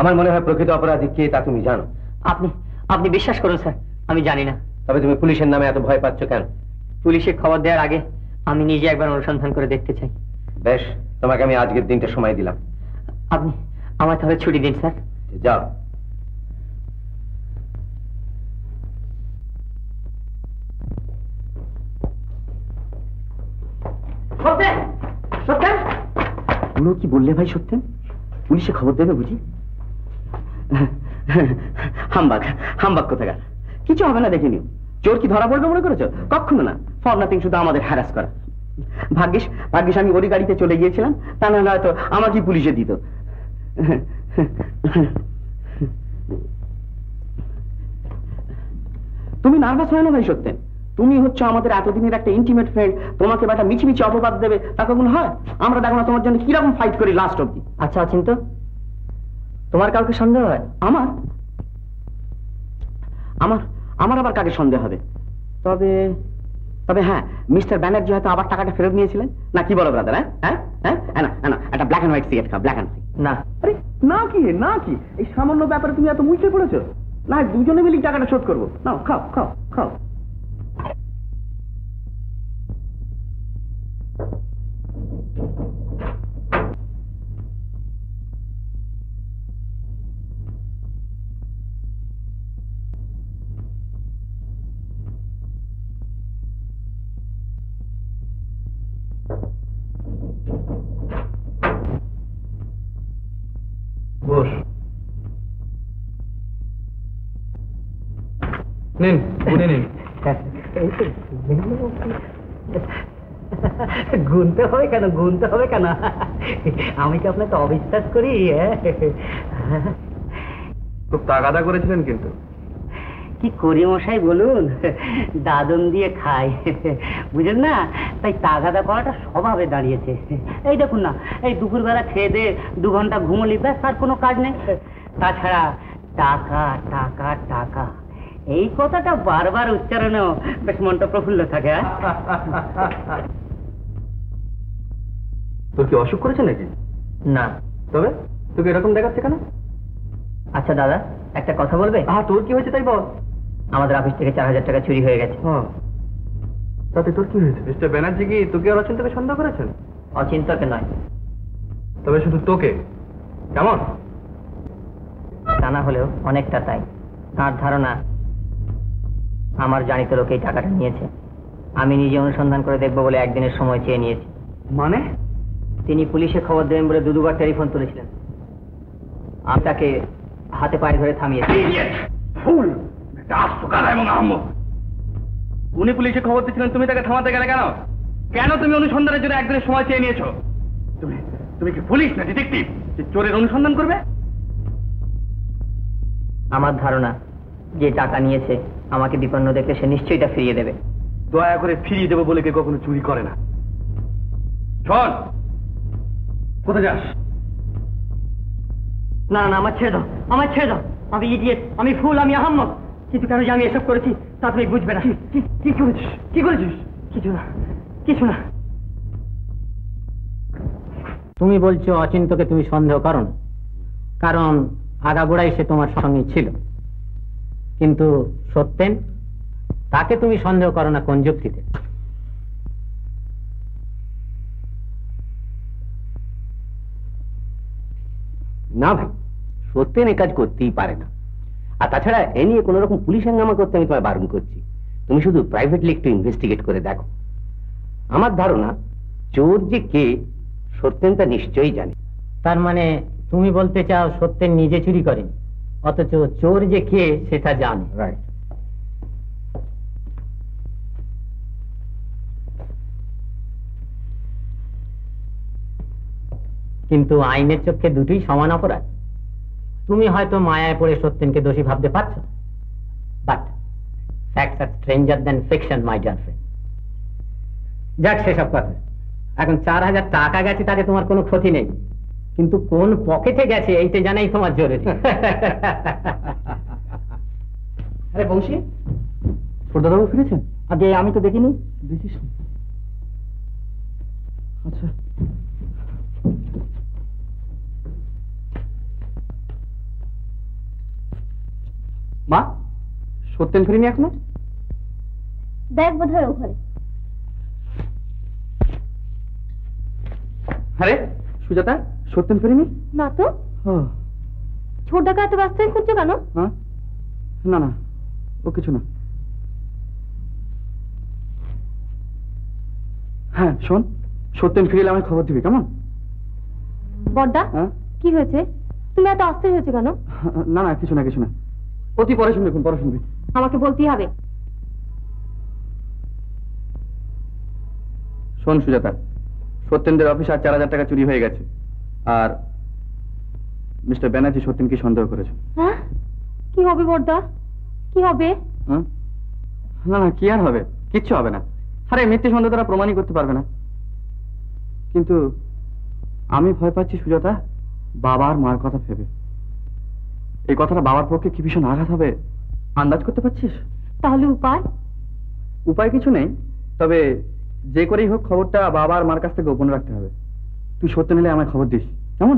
আমার মনে হয় প্রকৃত অপরাধী কে তা তুমি জানো। আপনি আপনি বিশ্বাস করুন স্যার, আমি জানি না। তবে তুমি পুলিশের নামে এত ভয় পাচ্ছ কেন? পুলিশে খবর দেওয়ার আগে আমি নিজে একবার অনুসন্ধান করে দেখতে চাই। বেশ, তোমাকে আমি আজকের দিনটা সময় দিলাম। আপনি আমার তাহলে ছুটি দিন স্যার। যাও। সত্যেন, সত্যেন উনি কি বললে ভাই? সত্যেন পুলিশে খবর দেবে বুঝি? হামবাগ, হামবাগ কোথাকার। কিছু হবে না, দেখে নিও। চোর কি ধরা পড়বে মনে করেছো? কখনো না। ফর নাথিং, শুধু আমাদের হ্যারাস করা। ভাগ্যিস ভাগ্যিস আমি ওরই গাড়িতে চলে গিয়েছিলাম, তা নাহলে হয়তো আমাকে পুলিশে দিত। তুমি নার্ভাস হয় না ভাই সত্যেন? তুমি হচ্ছে আমাদের এতদিনের একটা ইন্টিমেট ফ্রেন্ড, তোমাকে ব্যাটা মিছিমিছি অপবাদ দেবে তা কখন হয়? আমরা দেখো না তোমার জন্য কিরকম ফাইট করি লাস্ট অব্দি। আচ্ছা অচিন্ত, তোমার কাউকে সন্দেহ হয়? আমার আমার আমার আবার কাকে সন্দেহ হবে? তবে তবে হ্যাঁ, মিস্টার ব্যানার্জি হয়তো আবার টাকাটা ফেরত নিয়েছিলেন না কি বলো ব্রাদার? হ্যাঁ হ্যাঁ হ্যাঁ না, একটা ব্ল্যাক অ্যান্ড হোয়াইট সিগারেট খা। ব্ল্যাক অ্যান্ড হোয়াইট না? আরে না কি না কি, এই সামান্য ব্যাপারে তুমি এত মুচকে পড়েছো? না, দুজনে মিলে টাকাটা শোধ করবো। নাও, খাও খাও খাও। নিন, গুনে নিন। গুনতে হবে কেন? গুনতে হবে কেন? আমি কি আপনাকে অবিশ্বাস করি? খুব তাগাদা করেছিলেন কিন্তু। কি করি মশাই বলুন, দাদন দিয়ে খাই বুঝলেন না, তাই তাগাদা করাটা স্বভাবে দাঁড়িয়েছে। এই দেখুন না, এই দুপুরবেলা খেয়ে দে 2 ঘন্টা ঘুমোলি, ব্যাস আর কোনো কাজ নেই। তাছাড়া টাকা টাকা টাকা এই কথাটা বারবার উচ্চারণেও বেশ মনটা প্রফুল্ল থাকে। তোর কি অসুখ করেছে নাকি? না। তবে তোকে এরকম দেখাচ্ছে কেন? আচ্ছা দাদা, একটা কথা বলবে? হ্যাঁ, তোর কি হয়েছে তাই বল। আমাদের অফিস থেকে 4000 টাকা চুরি হয়ে গেছে। তাতে তোর কি হয়েছে? মিস্টার ব্যানার্জি কি তোকে আর অচিন্তকে সন্দেহ করেছেন? অচিন্তকে নয়, তবে শুধু তোকে। কেমন? তা না হলেও অনেকটা তাই। তার ধারণা আমার জানিত লোকেই টাকাটা নিয়েছে। আমি নিজে অনুসন্ধান করে দেখবো বলে একদিনের সময় চেয়ে নিয়েছি। মানে? তিনি পুলিশে খবর দেবেন বলে 2-2 বার টেলিফোন তুলেছিলেন। আমি তাকে হাতে পায়ে ধরে থামিয়েছি। উনি পুলিশে খবর দিয়েছিলেন, তুমি তাকে থামাতে গেলে কেন? কেন তুমি অনুসন্ধানের জন্য একদিনের সময় চেয়ে নিয়েছো? তুমি তুমি কি পুলিশ না ডিটেকটিভ যে চোরের অনুসন্ধান করবে? আমার ধারণা যে টাকা নিয়েছে আমাকে বিপন্ন দেখলে সে নিশ্চয়ই এটা ফিরিয়ে দেবে। দয়া করে ফিরিয়ে দেবো বলে কেউ কখনো চুরি করে না। চল, কোথায় যাস? না না, আমার ছেড়ে দাও, আমার ছেড়ে দাও। আমি ইডিয়েট, আমি ফুল, আমি আহাম্মক। কিন্তু কেন যে আমি এসব করেছি তা তুমি বুঝবে না। কি করেছিস? কি করেছিস? কিছু না, কিছু না। তুমি বলছো অচিন্তকে তুমি সন্দেহ করো না, কারণ আগাগোড়াই সে তোমার সঙ্গে ছিল। কিন্তু সত্যেন, তাকে তুমি সন্দেহ করো না কোন যুক্তিতে? না ভাই, সত্যেন এ কাজ করতেই পারে না। আর তাছাড়া এ নিয়ে কোন রকম পুলিশ হাঙ্গামা করতে আমি তোমায় বারণ করছি। তুমি শুধু প্রাইভেটলি একটু ইনভেস্টিগেট করে দেখো। আমার ধারণা চোর যে কে সত্যেন তা নিশ্চয়ই জানে। তার মানে তুমি বলতে চাও সত্যেন নিজে চুরি করেনি, অথচ চোর যে কে সেটা জানে? রাইট। কিন্তু আইনের চোখে দুটোই সমান অপরাধ। তুমি হয়তো মায়ায় পড়ে সত্যেনকে দোষী ভাবতে পারছো, but facts are stranger than fiction my dear friend. যাক সেসব কথা। এখন 4000 টাকা গেছে, তাতে তোমার কোনো ক্ষতি নেই, কিন্তু কোন পকেটে গেছে এইটা জানাই তোমার জরুরি। আরে বংশী, ছোটদাদাবু ফিরেছেন? আগে আমি তো দেখিনি। আচ্ছা মা সত্যেন ফিরিনি এখনো ব্যাগ বোধহয় ওখানে আরে সুজাতা সত্যেন ফিরিনি না তো হ্যাঁ ছোট টাকা তো বাসতে খুঁজছো কেন হ্যাঁ না না ও কিছু না হ্যাঁ শোন সত্যেন ফিরিলে আমায় খবর দিবি কেমন বড়দা কি হয়েছে তুমি এত অস্থির হয়েছো কেন না না কিছু না কিছু না অতি পরে শুনবি কোন পরে শুনবি আমাকে বলতেই হবে শোন সুজাতা সত্যেন্দ্রের অফিস আর 4000 টাকা চুরি হয়ে গেছে আর মিস্টার ব্যানার্জি সত্যেনকে সন্দেহ করেছে হ্যাঁ কি হবে বড়দা কি হবে না না কি আর হবে কিচ্ছু হবে না আরে মিথ্যে সন্দেহ দ্বারা প্রমাণই করতে পারবে না কিন্তু আমি ভয় পাচ্ছি সুজাতা বাবার মার কথা ভেবে এই কথাটা বাবার পক্ষে কি ভীষণ আঘাত হবে আন্দাজ করতে পারছিস তাহলে উপায় উপায় কিছু নেই তবে যে করেই হোক খবরটা বাবার মার কাছ থেকে গোপন রাখতে হবে তুই সত্য নিলে আমায় খবর দিস কেমন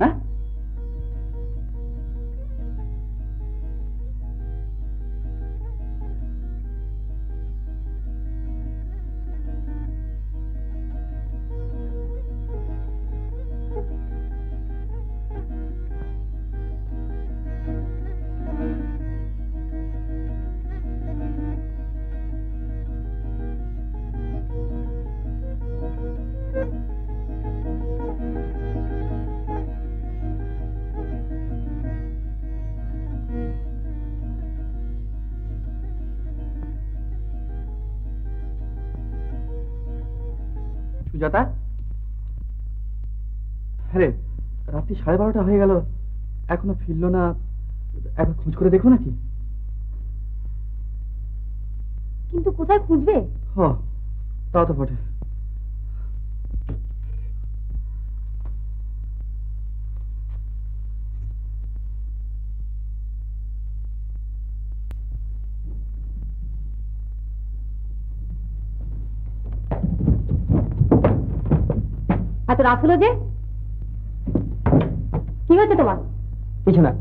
হ্যাঁ সুজাতা আরে রাত্রি 12:30টা হয়ে গেল এখনো ফিরলো না একটু খোঁজ করে দেখো নাকি কিন্তু কোথায় খুঁজবে হ্যাঁ তাও তো বটে এত রাত হলো যে কি হচ্ছে তোমার কিছু না সত্যেন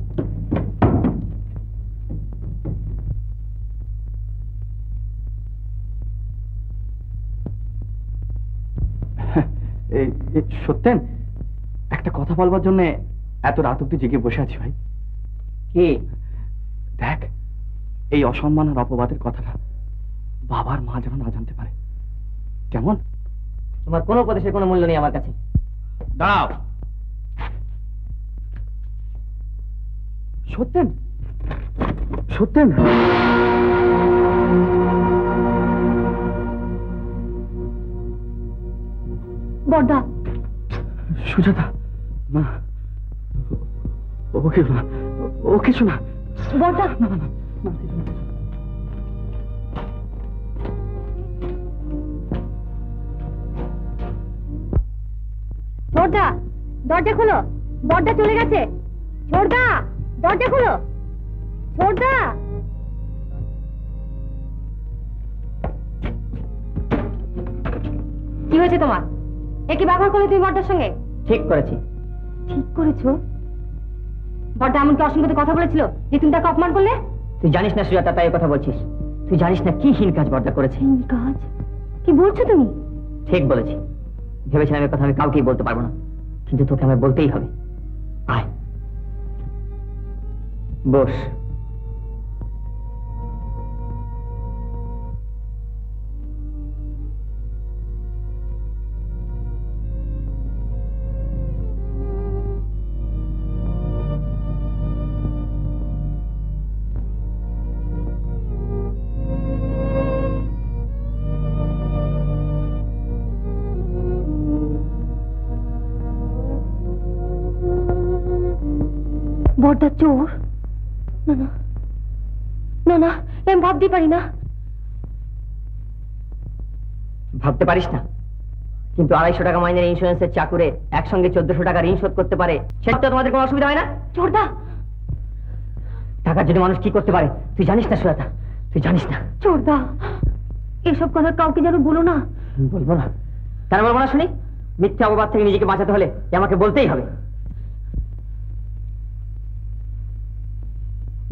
একটা কথা বলবার জন্য এত রাত অব্দি জেগে বসে আছি ভাই কে দেখ এই অসম্মান আর অপবাদের কথাটা বাবার মা যেন না জানতে পারে কেমন তোমার কোনো উপদেশের কোনো মূল্য নেই আমার কাছে দাঁড়াও সত্যেন সত্যেন বড়দা সুজাতা মা ওকে না ও কিছু না বড়দা না না না ছোটদা দরজা খোলো বড়দা চলে গেছে ছোটদা দরজা খোলো ছোটদা কি হয়েছে তোমার একই ব্যবহার করলে তুমি বড়দার সঙ্গে ঠিক করেছি ঠিক করেছো বড়দা এমনকি অসংখ্যতে কথা বলেছিল যে তুমি তাকে অপমান করলে তুই জানিস না সুজাতা তাই কথা বলছিস তুই জানিস না কি হীন কাজ বড়দা করেছে হীন কাজ কি বলছো তুমি ঠিক বলেছি ভেবেছিলাম এর কথা আমি কাউকেই বলতে পারবো না কিন্তু তোকে আমার বলতেই হবে আয় বস বড়দা চোর না না না না আমি ভাবতে পারি না ভাবতে পারিস না কিন্তু 250 টাকা মাইনের ইন্স্যুরেন্সের চাকুরে একসঙ্গে 1400 টাকা ঋণ শোধ করতে পারে সেটা তো তোমাদের কোনো অসুবিধা হয় না চোরদা টাকার জন্য মানুষ কি করতে পারে তুই জানিস না সুজাতা তুই জানিস না চোরদা এসব কথা কাউকে যেন বলো না বলবো না কেন বলবো না শুনি মিথ্যা অপবাদ থেকে নিজেকে বাঁচাতে হলে আমাকে বলতেই হবে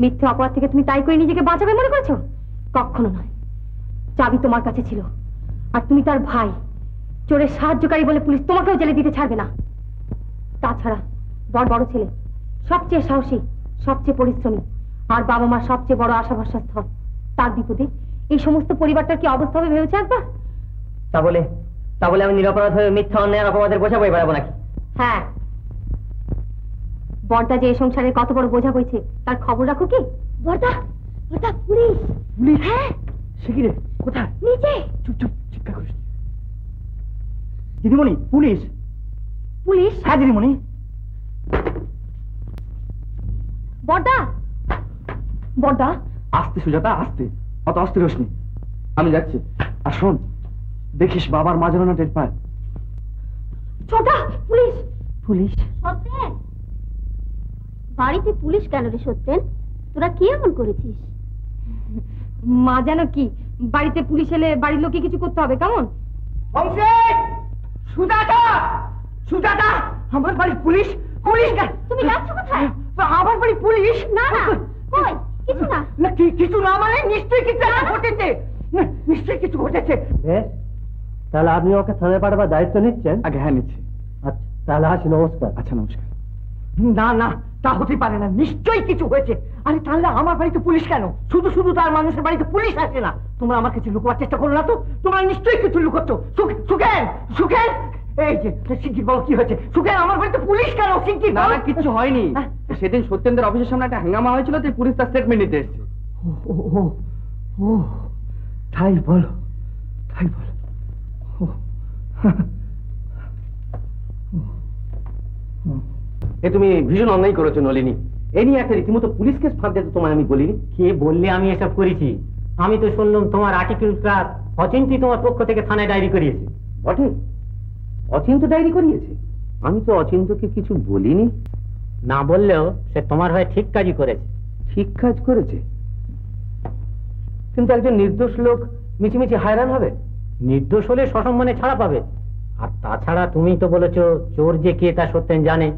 মিথ্যা অপরাধ থেকে তুমি তাই করে নিজেকে বাঁচাবে মনে করেছো? কখনো নয়। চাবি তোমার কাছে ছিল, আর তুমি তার ভাই, চোরের সাহায্যকারী বলে পুলিশ তোমাকেও জেলে দিতে ছাড়বে না। তাছাড়া বড় বড় ছেলে, সবচেয়ে সাহসী, সবচেয়ে পরিশ্রমী, আর বাবা মার সবচেয়ে বড় আশা ভরসার স্থল, তার বিপদে এই সমস্ত পরিবারটার কি অবস্থা হবে ভেবেছে একবার? তা বলে আমি নিরপরাধ হয়ে মিথ্যা অন্যায় অপরাধের বোঝা বই বেড়াবো নাকি? হ্যাঁ, বর্দা যে এই সংসারে কত বড় বোঝা বইছে তার খবর রাখো কি? বর্দা বর্দা পুলিশ। হ্যাঁ, শিগগির কোথায়? নিচে। চুপ চুপ, চিৎকার করিস না। দিদিমণি, পুলিশ। পুলিশ? হ্যাঁ দিদিমণি। বর্দা বর্দা। আস্তে সুজাতা, আস্তে, অত অস্থির হোস নি। আমি যাচ্ছি, আর শোন, দেখিস বাবার মা যেন না টের পায়। ছোটা, পুলিশ। পুলিশ? সত্যেন, বাড়িতে পুলিশ কেন রে সত্যেন? তোরা কি এমন করেছিস? মা জানো কি, বাড়িতে পুলিশ এলে বাড়ির লোকে কিছু করতে হবে কেমন? সুজাতা, সুজাতা, আমার বাড়ির পুলিশ। পুলিশ? তুমি যাচ্ছ কোথায়? আমার বাড়ির পুলিশ। না না, কই? কিছু না। না কিছু না মানে নিশ্চয়ই কিছু ঘটেছে। নিশ্চয়ই কিছু ঘটেছে। বেশ, তাহলে আপনি ওকে থানায় পাঠাবার দায়িত্ব নিচ্ছেন? আগে হ্যাঁ নিচ্ছি। আচ্ছা তাহলে আসি। নমস্কার। আচ্ছা নমস্কার। না না, তা হতে পারে না, নিশ্চয়ই কিছু হয়েছে। আরে তাহলে আমার বাড়িতে পুলিশ কেন? শুধু শুধু তার মানুষের বাড়িতে পুলিশ আসে না। তোমরা আমার কাছে লুকোবার চেষ্টা করো না তো, তোমরা নিশ্চয়ই কিছু লুকোচ্ছ। সুখেন, সুখেন, এই যে শিগগির বল কি হয়েছে। সুখেন, আমার বাড়িতে পুলিশ কেন? শিগগির। না না, কিছু হয়নি। সেদিন সত্যেন্দ্রের অফিসের সামনে একটা হাঙ্গামা হয়েছিল, তাই পুলিশ তার স্টেটমেন্ট নিতে এসছে। ও তাই বলো, তাই বলো। এ তুমি ভীষণ অন্যায় করেছো নলিনী। এ নিয়ে একটা রীতিমতো পুলিশ কেস ফাঁদ দিতে তোমায় আমি বলিনি। কে বললে আমি এসব করেছি? আমি তো শুনলাম তোমার আর্টিকেলটা অচিন্তি তোমার পক্ষ থেকে থানায় ডায়েরি করিয়েছে। বটে, অচিন্তু ডায়েরি করিয়েছে? আমি তো অচিন্তুকে কিছু বলিনি। না বললেও সে তোমার হয়ে ঠিক কাজই করেছে। ঠিক কাজ করেছে? কিন্তু একজন নির্দোষ লোক মিছিমিছি হয়রান হবে? নির্দোষ হলে সসম্মানে ছাড়া পাবে। আর তাছাড়া তুমি তো বলেছ চোর যে কে তা সত্যেন জানে।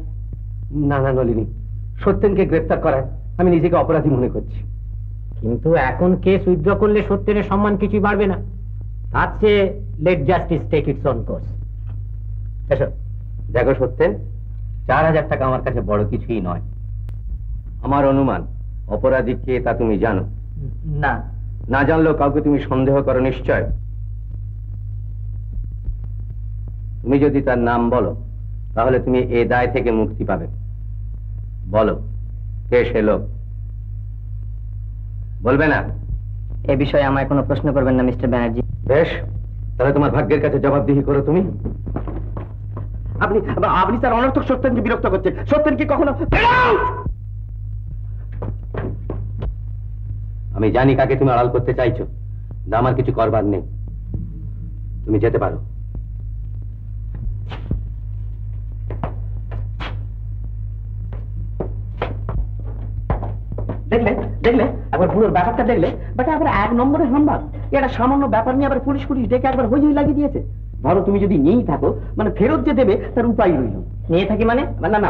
না না নলিনী, সত্যেনকে গ্রেপ্তার করায় আমি নিজেকে অপরাধী মনে করছি। কিন্তু এখন কেস উইথড্র করলে সত্যেনের সম্মান কিছুই বাড়বে না। তার চেয়ে let justice take its own course. এসো। দেখো সত্যেন, 4000 টাকা আমার কাছে বড় কিছুই নয়। আমার অনুমান অপরাধী কে তা তুমি জানো না। না জানলেও কাউকে তুমি সন্দেহ করো নিশ্চয়। তুমি যদি তার নাম বলো তাহলে তুমি এ দায় থেকে মুক্তি পাবে। বলো কে সে লোক? বলবে না? এ বিষয়ে আমায় কোনো প্রশ্ন করবেন না মিস্টার ব্যানার্জি। বেশ, তাহলে তোমার ভাগ্যের কাছে জবাবদিহি করো তুমি। আপনি স্যার অনর্থক সত্যেনকে বিরক্ত করছেন। সত্যেনকে কখনো। আমি জানি কাকে তুমি আড়াল করতে চাইছো। আমার কিছু করবার নেই, তুমি যেতে পারো। দেখলে একবার পুরো ব্যাপারটা দেখলে? বাট আবার এক নম্বরের হাম্বার। এটা সামান্য ব্যাপার নিয়ে আবার পুলিশ ডেকে একবার হই হই লাগিয়ে দিয়েছে। ধরো তুমি যদি নিয়েই থাকো, মানে ফেরত যে দেবে তার উপায় রইল। নিয়ে থাকি মানে? না না,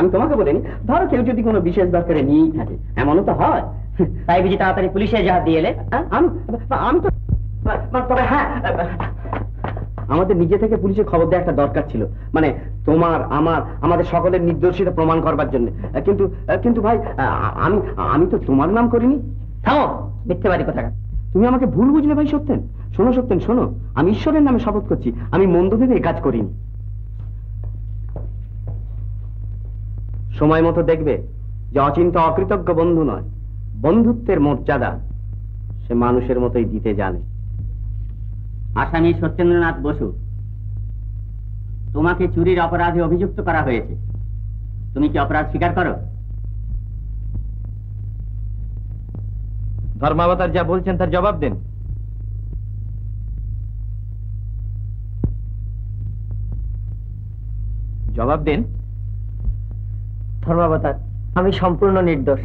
আমি তোমাকে বলিনি। ধরো কেউ যদি কোনো বিশেষ দরকারে নিয়েই থাকে, এমনও তো হয়। তাই বুঝি তাড়াতাড়ি পুলিশে যা দিয়ে এলে? আমি তো, তবে হ্যাঁ, আমাদের নিজে থেকে পুলিশে খবর দেওয়া একটা দরকার ছিল, মানে তোমার আমাদের সকলের নির্দোষিতা প্রমাণ করবার জন্য। কিন্তু কিন্তু ভাই, আমি তো তোমার নাম করিনি। থাও মিথ্যাবাদী কথাটা। তুমি আমাকে ভুল বুঝলে ভাই সত্যেন। শোনো সত্যেন, শোনো, আমি ঈশ্বরের নামে শপথ করছি, আমি মন্দ ভেবে এই কাজ করিনি। সময় মতো দেখবে যে অচিন্তা অকৃতজ্ঞ বন্ধু নয়। বন্ধুত্বের মর্যাদা সে মানুষের মতোই দিতে জানে। আসামি সত্যেন্দ্রনাথ বসু, তোমাকে চুরির অপরাধে অভিযুক্ত করা হয়েছে। তুমি কি অপরাধ স্বীকার করো? ধর্মাবতার যা বলছেন তার জবাব দেন। জবাব দেন। ধর্মাবতার, আমি সম্পূর্ণ নির্দোষ।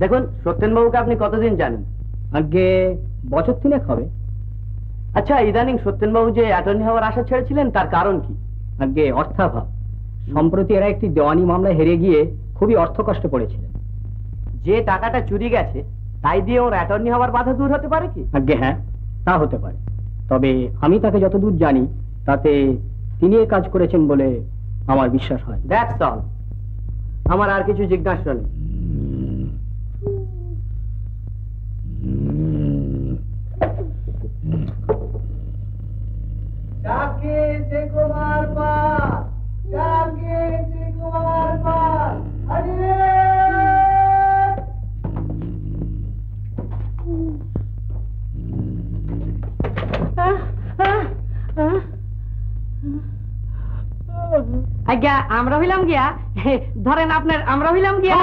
দেখুন সত্যেনবাবুকে আপনি কতদিন জানেন? আগে বছর 3-4 হবে। আচ্ছা, ইদানিং সত্যেনবাবু যে অ্যাটর্নি হওয়ার আশা ছেড়েছিলেন তার কারণ কি? আগে অর্থাভাব। সম্প্রতি এরা একটি দেওয়ানি মামলা হেরে গিয়ে খুবই অর্থকষ্ট পড়েছিলেন। যে টাকাটা চুরি গেছে তাই দিয়ে ওর অ্যাটর্নি হওয়ার বাধা দূর হতে পারে কি? আগে হ্যাঁ, তা হতে পারে। তবে আমি তাকে যতদূর জানি তাতে তিনি এই কাজ করেছেন বলে আমার বিশ্বাস হয়। দ্যাটস অল, আমার আর কিছু জিজ্ঞাসা নেই। আজ্ঞা আমরা হইলাম গিয়া, ধরেন আপনার আমরা হইলাম গিয়া।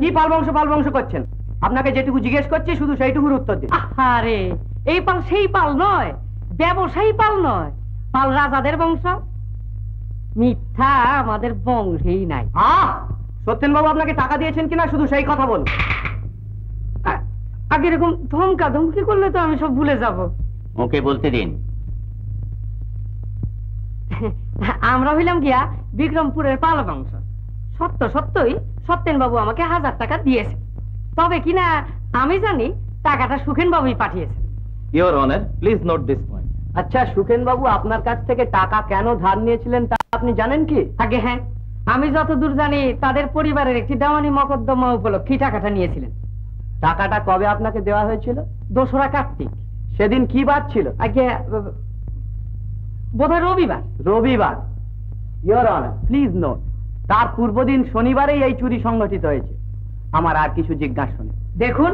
কি পাল বংশ পাল বংশ করছেন? আপনাকে যেটুকু জিজ্ঞেস করছি শুধু সেইটুকুর উত্তর দিন। আরে এই পাল সেই পাল নয়, ব্যবসায়ী পাল নয়, পাল রাজাদের বংশ। মিথ্যা আমাদের বংশেই নাই। সত্যেন বাবু আপনাকে টাকা দিয়েছেন কিনা শুধু সেই কথা বলুন। আগে এরকম ধমকা ধমকি করলে তো আমি সব ভুলে যাব। ওকে বলতে দিন। আমরা হইলাম গিয়া বিক্রমপুরের পাল বংশ। সত্য সত্যই সত্যেন বাবু আমাকে 1000 টাকা দিয়েছে, তবে কিনা আমি জানি টাকাটা সুখেন বাবুই পাঠিয়েছেন। Your honour please note this point. আচ্ছা সুখেন বাবু আপনার কাছ থেকে টাকা কেন ধার নিয়েছিলেন তা আপনি জানেন কি? আগে হ্যাঁ, আমি যতদূর জানি তাদের পরিবারের একটি দেওয়ানি মকদ্দমা উপলক্ষে টাকাটা নিয়েছিলেন। টাকাটা কবে আপনাকে দেওয়া হয়েছিল? 2রা কার্তিক। সেদিন কি বার ছিল? আগে বোধহয় রবিবার। রবিবার, ইওর অনার প্লিজ নোট। তার পূর্বদিন শনিবারেই এই চুরি সংঘটিত হয়েছে। আমার আর কিছু জিজ্ঞাসা নেই। দেখুন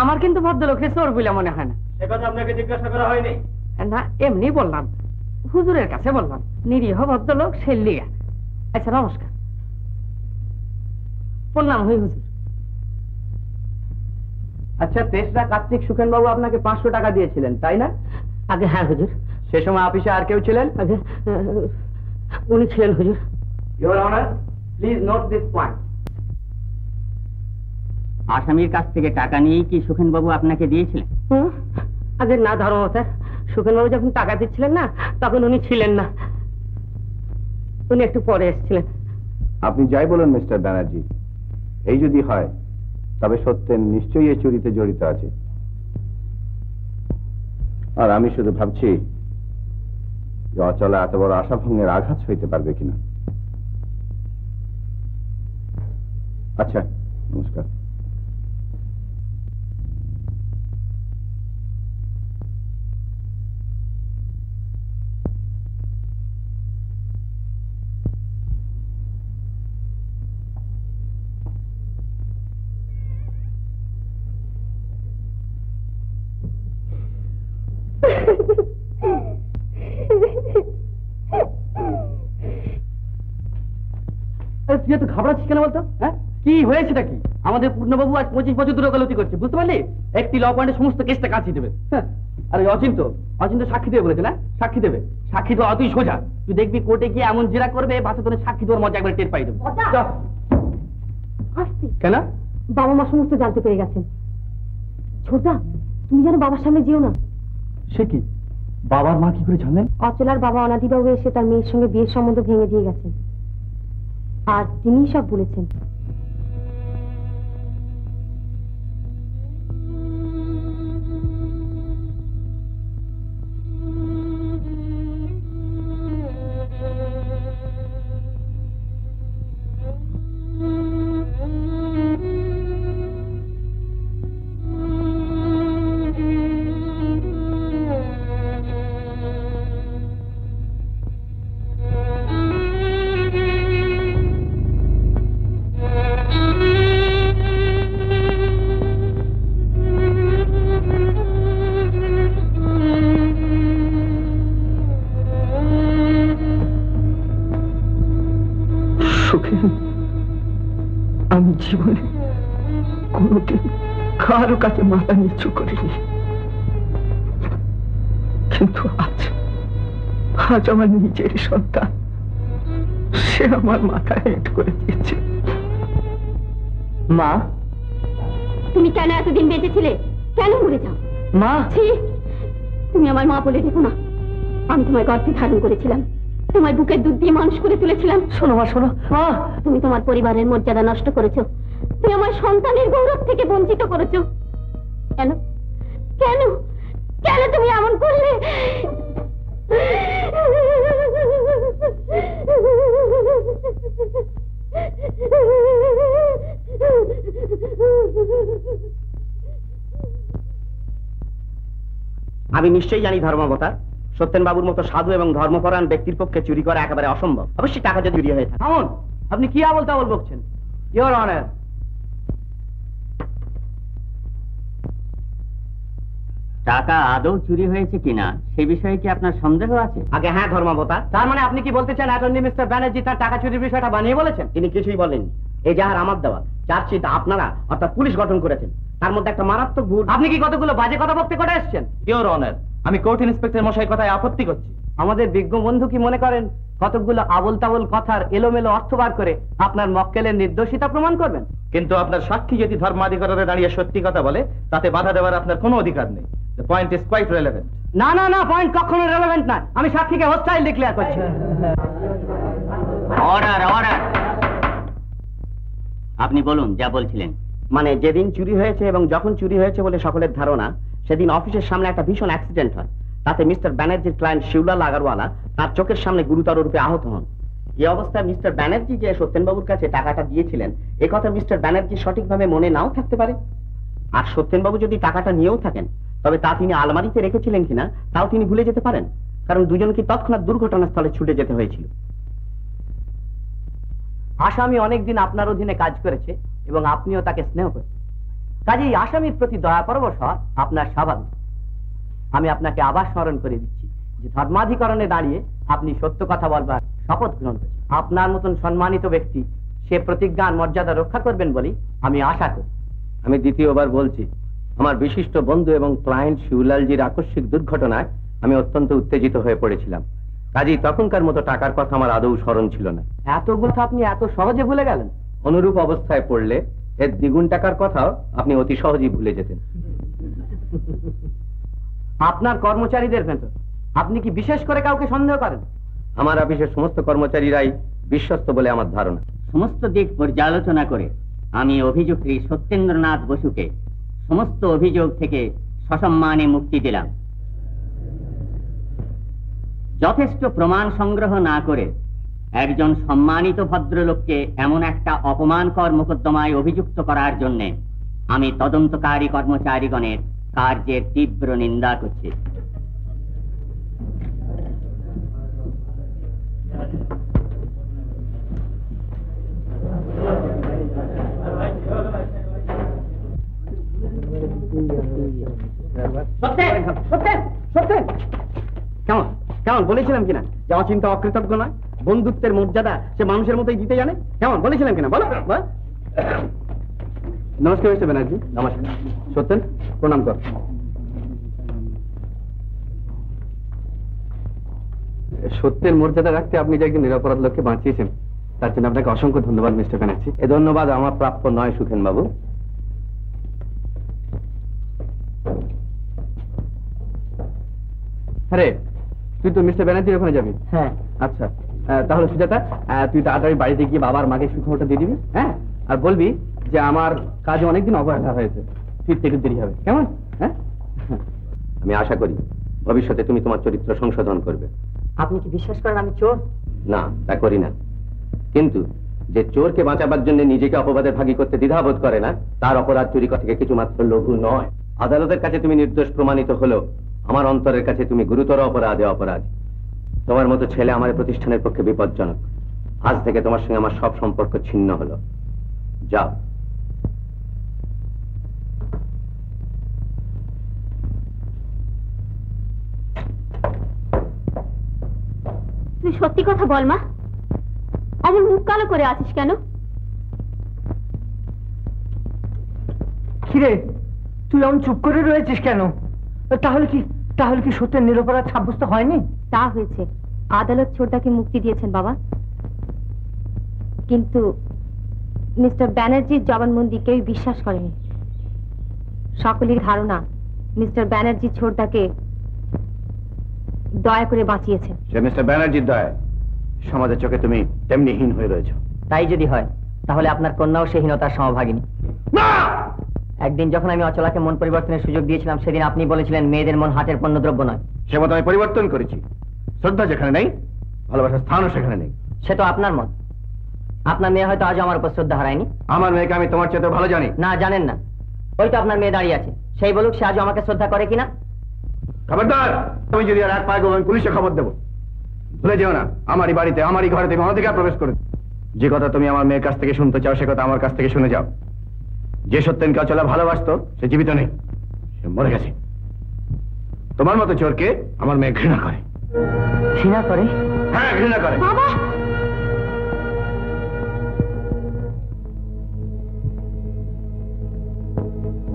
আমার কিন্তু ভদ্রলোকে চোর বলে মনে হয় না। সে কথা আপনাকে জিজ্ঞাসা করা হয়নি? না, এমনি বললাম, হুজুরের কাছে বললাম। নিরীহ ভদ্রলোক সেলিয়া। আচ্ছা নমস্কার, প্রণাম হই হুজুর। আচ্ছা 3রা কার্তিক সুখেন বাবু আপনাকে 500 টাকা দিয়েছিলেন তাই না? আগে হ্যাঁ হুজুর। সে সময় অফিসে আর কেউ ছিলেন? আগে উনি ছিলেন হুজুর। Your honour please note this point. আসামির কাছ থেকে টাকা নিয়ে কি সুখেন বাবু আপনাকে দিয়েছিলেন? আগে না ধরো স্যার, সুখেন বাবু যখন টাকা দিচ্ছিলেন না তখন উনি ছিলেন না, উনি একটু পরে এসেছিলেন। আপনি যাই বলেন মিস্টার ব্যানার্জি, এই যদি হয় তবে সত্যেন নিশ্চয়ই এই চুরিতে জড়িত আছে। আর আমি শুধু ভাবছি অচলা এত বড় আশাভঙ্গের আঘাত সইতে পারবে কিনা। আচ্ছা নমস্কার। তুই ঘাবড়াচ্ছিস কেন বলতো? হ্যাঁ কি হয়েছে নাকি? আমাদের পূর্ণবাবু আজ 25 বছর ধরে গালতি করছে, বুঝতে পারলি? একটি ল পয়েন্টে সমস্ত কেসটা কাঁচিয়ে দেবে। আর অচিন্ত অচিন্ত সাক্ষী দেবে বলেছে না? সাক্ষী দেবে। সাক্ষী দেওয়া তুই সোজা, তুই দেখবি কোর্টে গিয়ে এমন জেরা করবে বাচ্চা তোর সাক্ষী দেওয়ার মজা একবার টের পাই দেবো। কেন? বাবা মা সমস্ত জানতে পেরে গেছেন। ছোটা তুমি যেন বাবার সামনে যেও না। সে কি? বাবার মা কি করে জানলেন? অচলার বাবা অনাদিবাবু এসে তার মেয়ের সঙ্গে বিয়ের সম্বন্ধ ভেঙে দিয়ে গেছেন, আর তিনি সব বলেছেন। জীবনে কোনোদিন কারো কাছে মাথা নিচু করিনি, কিন্তু আজ আমার নিজের সন্তান সে আমার মাথা হেঁট করে দিয়েছে। মা, তুমি কেন এতদিন বেঁচে ছিলে? কেন মরে যাও মা? তুমি আমার মা বলে দেখো না। আমি তোমার গর্ভে ধারণ করেছিলাম, তোমার বুকের দুধ দিয়ে মানুষ করে তুলেছিলাম। শোনো মা, শোনো মা, তুমি তোমার পরিবারের মর্যাদা নষ্ট করেছো। तुम আমার সন্তানের গৌরব থেকে বঞ্চিত করেছো। কেন কেন কেন তুমি এমন করলে? আমি নিশ্চয়ই জানি ধর্মবতা সত্যেন বাবুর মতো সাধু এবং ধর্মপরায়ণ ব্যক্তির পক্ষে চুরি করা একেবারে অসম্ভব। অবশ্যই টাকা যদি চুরি হয়ে থাকে। থামুন, আপনি কি আবল তাবল বকছেন? ইওর অনার, টাকা আদৌ চুরি হয়েছে কিনা সে বিষয়ে কি আপনার সন্দেহ আছে? আগে হ্যাঁ ধর্মবতা। তার মানে আপনি কি বলতে চান অ্যাটর্নি মিস্টার ব্যানার্জি তার টাকা চুরির বিষয়টা বানিয়ে বলেছেন? তিনি কিছুই বলেননি। এই যাহার আমার দেওয়া চার্জশিট আপনারা অর্থাৎ পুলিশ গঠন করেছেন, তার মধ্যে একটা মারাত্মক ভুল। আপনি কি কতগুলো বাজে কথা বলতে করে এসেছেন? ইওর অনার, আমি কোর্ট ইন্সপেক্টর মশাই কথায় আপত্তি করছি। আমাদের বিজ্ঞ বন্ধু কি মনে করেন কতগুলো আবল তাবল কথার এলোমেলো অর্থ বার করে আপনার মক্কেলের নির্দোষিতা প্রমাণ করবেন? কিন্তু আপনার সাক্ষী যদি ধর্মাধিকরণে দাঁড়িয়ে সত্যি কথা বলে তাতে বাধা দেওয়ার আপনার কোনো অধিকার নেই। The point is quite relevant. না না না, পয়েন্ট কখনো রেলেভেন্ট না। আমি সাক্ষীকে হোস্টাইল ডিক্লেয়ার করছি। অর্ডার অর্ডার, আপনি বলুন যা বলছিলেন। মানে যেদিন চুরি হয়েছে এবং যখন চুরি হয়েছে বলে সকলের ধারণা, সেদিন অফিসের সামনে একটা ভীষণ অ্যাক্সিডেন্ট হয়। তাতে মিস্টার ব্যানার্জির ক্লায়েন্ট শিবলাল আগারওয়ালা তার চোখের সামনে গুরুতর রূপে আহত হন। এই অবস্থায় মিস্টার ব্যানার্জি যে সত্যেনবাবুর কাছে টাকাটা দিয়েছিলেন এ কথা মিস্টার ব্যানার্জি সঠিকভাবে মনে নাও থাকতে পারে। আর সত্যেনবাবু যদি টাকাটা নিয়েও থাকেন তবে তা তিনি আলমারিতে রেখেছিলেন কিনা তাও তিনি ভুলে যেতে পারেন, কারণ দুজনকে তৎক্ষণাৎ দুর্ঘটনাস্থলে ছুটে যেতে হয়েছিল। আসামি অনেকদিন আপনার অধীনে কাজ করেছে এবং আপনিও তাকে স্নেহ করেছেন, কাজেই আসামির প্রতি দয়া পরবশ আপনার স্বাভাবিক। আমি আপনাকে আবার স্মরণ করে দিচ্ছি যে ধর্মাধিকরণে দাঁড়িয়ে আপনি সত্য কথা বলবার শপথ গ্রহণ করেছেন। আপনার মতন সম্মানিত ব্যক্তি সে প্রতিজ্ঞা মর্যাদা রক্ষা করবেন বলে আমি আশা করি। আমি দ্বিতীয়বার বলছি, আমার বিশিষ্ট বন্ধু এবং ক্লায়েন্ট শিবলালজির আকস্মিক দুর্ঘটনায় আমি অত্যন্ত উত্তেজিত হয়ে পড়েছিলাম, কাজেই তখনকার মতো টাকার কথা আমার আদৌ স্মরণ ছিল না। এতগুলো আপনি এত সহজে ভুলে গেলেন? অনুরূপ অবস্থায় পড়লে এর দ্বিগুণ টাকার কথাও আপনি অতি সহজেই ভুলে যেতেন। আপনার কর্মচারীদের মধ্যে আপনি কি বিশেষ করে কাউকে সন্দেহ করেন? আমার অফিসের সমস্ত কর্মচারীরাই বিশ্বস্ত বলে আমার ধারণা। সমস্ত দিক পর্যালোচনা করে আমি অভিযুক্ত সত্যেন্দ্রনাথ বসুকে সমস্ত অভিযোগ থেকে সসম্মানে মুক্তি দিলাম। যথেষ্ট প্রমাণ সংগ্রহ না করে একজন সম্মানিত ভদ্রলোককে এমন একটা অপমানকর মোকদ্দমায় অভিযুক্ত করার জন্য আমি তদন্তকারী কর্মচারীগণের কার্যের তীব্র নিন্দা করছি। কেমন কেমন বলেছিলাম কিনা যে অচিন্তা অকৃতজ্ঞ নয়, বন্ধুত্বের মর্যাদা সে মানুষের মতোই দিতে জানে। কেমন বলেছিলাম কিনা বলো? নমস্কার মিস্টার ব্যানার্জি। নমস্কার। সত্যেন প্রণাম কর। সত্যের মর্যাদা রাখতে আপনি যে একজন নিরাপরাধ লোককে বাঁচিয়েছেন তার জন্য আপনাকে অসংখ্য ধন্যবাদ মিস্টার ব্যানার্জি। এ ধন্যবাদ আমার প্রাপ্য নয় সুখেন বাবু। আরে তুই তো মিস্টার ব্যানার্জির ওখানে যাবি? হ্যাঁ। আচ্ছা তাহলে সুজাতা তুই তাড়াতাড়ি বাড়িতে গিয়ে বাবার মাকে সুখবরটা দিয়ে দিবি। হ্যাঁ, আর বলবি যে আমার কাজে অনেকদিন অবহেলা হয়েছে, ফিরতে একটু দেরি হবে। কেমন? হ্যাঁ, আমি আশা করি ভবিষ্যতে তুমি তোমার চরিত্র সংশোধন করবে। আপনি কি বিশ্বাস করেন আমি চোর? না, তা করি না, কিন্তু যে চোরকে বাঁচাবার জন্য নিজেকে অপবাদের ভাগী করতে দ্বিধাবোধ করে না তার অপরাধ চুরি করা থেকে কিছু মাত্র লঘু নয়। আদালতের কাছে তুমি নির্দোষ প্রমাণিত হলো, আমার অন্তরের কাছে তুমি গুরুতর অপরাধে অপরাধ। তোমার মতো ছেলে আমার প্রতিষ্ঠানের পক্ষে বিপজ্জনক। আজ থেকে তোমার সঙ্গে আমার সব সম্পর্ক ছিন্ন হলো। যাও। তুই সত্যি কথা বল মা, আমার মুখ কালো করে আছিস কেন? কি রে, তুই এমন চুপ করে রয়েছিস কেন? তাহলে কি সত্যের নিরপরাধ সাব্যস্ত হয়নি? তা হয়েছে, আদালত ছোটদাকে মুক্তি দিয়েছেন বাবা, কিন্তু মিস্টার ব্যানার্জির জবানবন্দি কেউ বিশ্বাস করেনি। সকলের ধারণা মিস্টার ব্যানার্জি ছোটদাকে দয়া করে বাঁচিয়েছেন। সে মিস্টার ব্যানার্জির দয়া, সমাজের চোখে তুমি তেমনি হীন হয়ে রয়েছে। তাই যদি হয় তাহলে আপনার কন্যাও সেই হীনতার সমভাগিনী না। একদিন যখন আমি অচলাকে মন পরিবর্তনের সুযোগ দিয়েছিলাম সেদিন আপনি বলেছিলেন মেয়েদের মন হাটের পণ্যদ্রব্য নয়। সে মত আমি পরিবর্তন করেছি। শ্রদ্ধা যেখানে নেই ভালোবাসার স্থানও সেখানে নেই। সে তো আপনার মত। আপনার মেয়ে হয়তো আজও আমার উপর শ্রদ্ধা হারায়নি। আমার মেয়েকে আমি তোমার চেয়ে ভালো জানি। না জানেন না, ওই তো আপনার মেয়ে দাঁড়িয়ে আছে, সেই বলুক সে আজও আমাকে শ্রদ্ধা করে কিনা। খবরদার, তুমি যদি আর এক পা এগোবে পুলিশে খবর দেবো। ভুলে যেও না আমারই বাড়িতে আমারই ঘরে তুমি অনধিকার প্রবেশ করে। যে কথা তুমি আমার মেয়ের কাছ থেকে শুনতে চাও সে কথা আমার কাছ থেকে শুনে যাও। যে সত্যেনকে অচলা ভালোবাসতো সে জীবিত নেই, সে মরে গেছে। তোমার মতো চোরকে আমার মেয়ে ঘৃণা করে। ঘৃণা করে? হ্যাঁ ঘৃণা করে। বাবা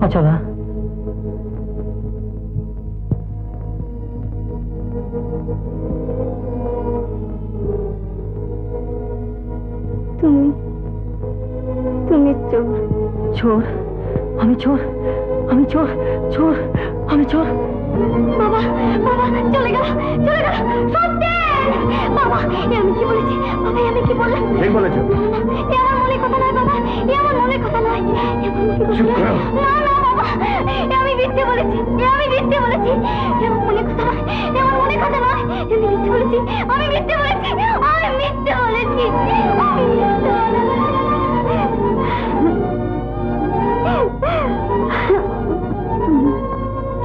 অচলা, তুমি চোর। চোর? আমি চোর? আমি চোর? চোর? আমি চোর? বাবা বাবা চলে গেল, চলে গেল সত্যি। বাবা আমি কি বলেছি? বাবা আমি কি বললাম? ঠিক বলেছো। আমার মনে কথা নয় বাবা, আমার মনে কথা নয়। চুপ করো। না না বাবা আমি মিথ্যে বলেছি, আমি মিথ্যে বলেছি। আমার মনে কথা নয়, আমার মনে কথা নয়। আমি মিথ্যে বলেছি, আমি মিথ্যে বলেছি, আমি মিথ্যে বলেছি।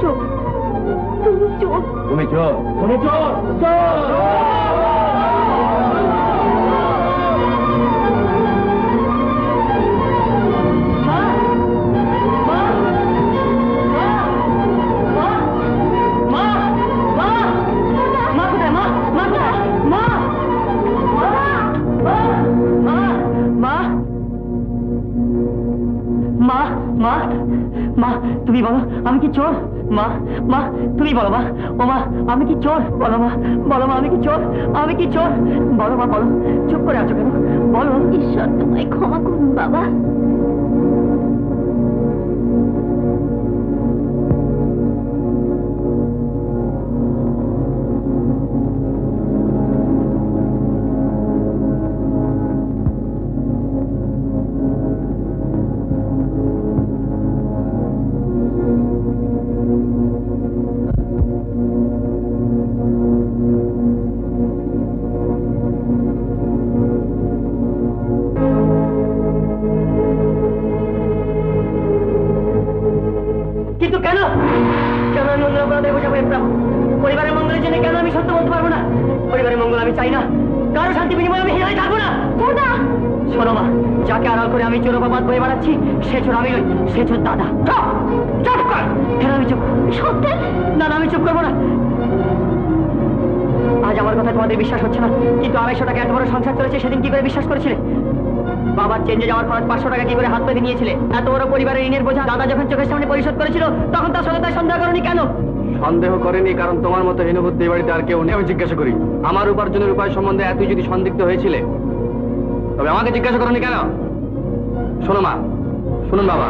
তুমি চোর। তুমি চোর। তুমি চোর। চোর। মা মা তুমি বলো আমি কি চোর? মা মা তুমি বলো মা। ও মা আমি কি চোর? বলো মা, বলো মা আমি কি চোর? আমি কি চোর? বলো মা, বলো। চুপ করে আছো কেন? বলো। ঈশ্বর তোমায় ক্ষমা করুন বাবা। সন্দেহ করেনি কারণ তোমার মতো হীনবুদ্ধি বাড়িতে আর কেউ নেই। আমি জিজ্ঞাসা করি আমার উপার্জনের উপায় সম্বন্ধে এতই যদি সন্দিগ্ধ হয়েছিলে তবে আমাকে জিজ্ঞাসা করনি কেন? শোনো মা, শুনুন বাবা,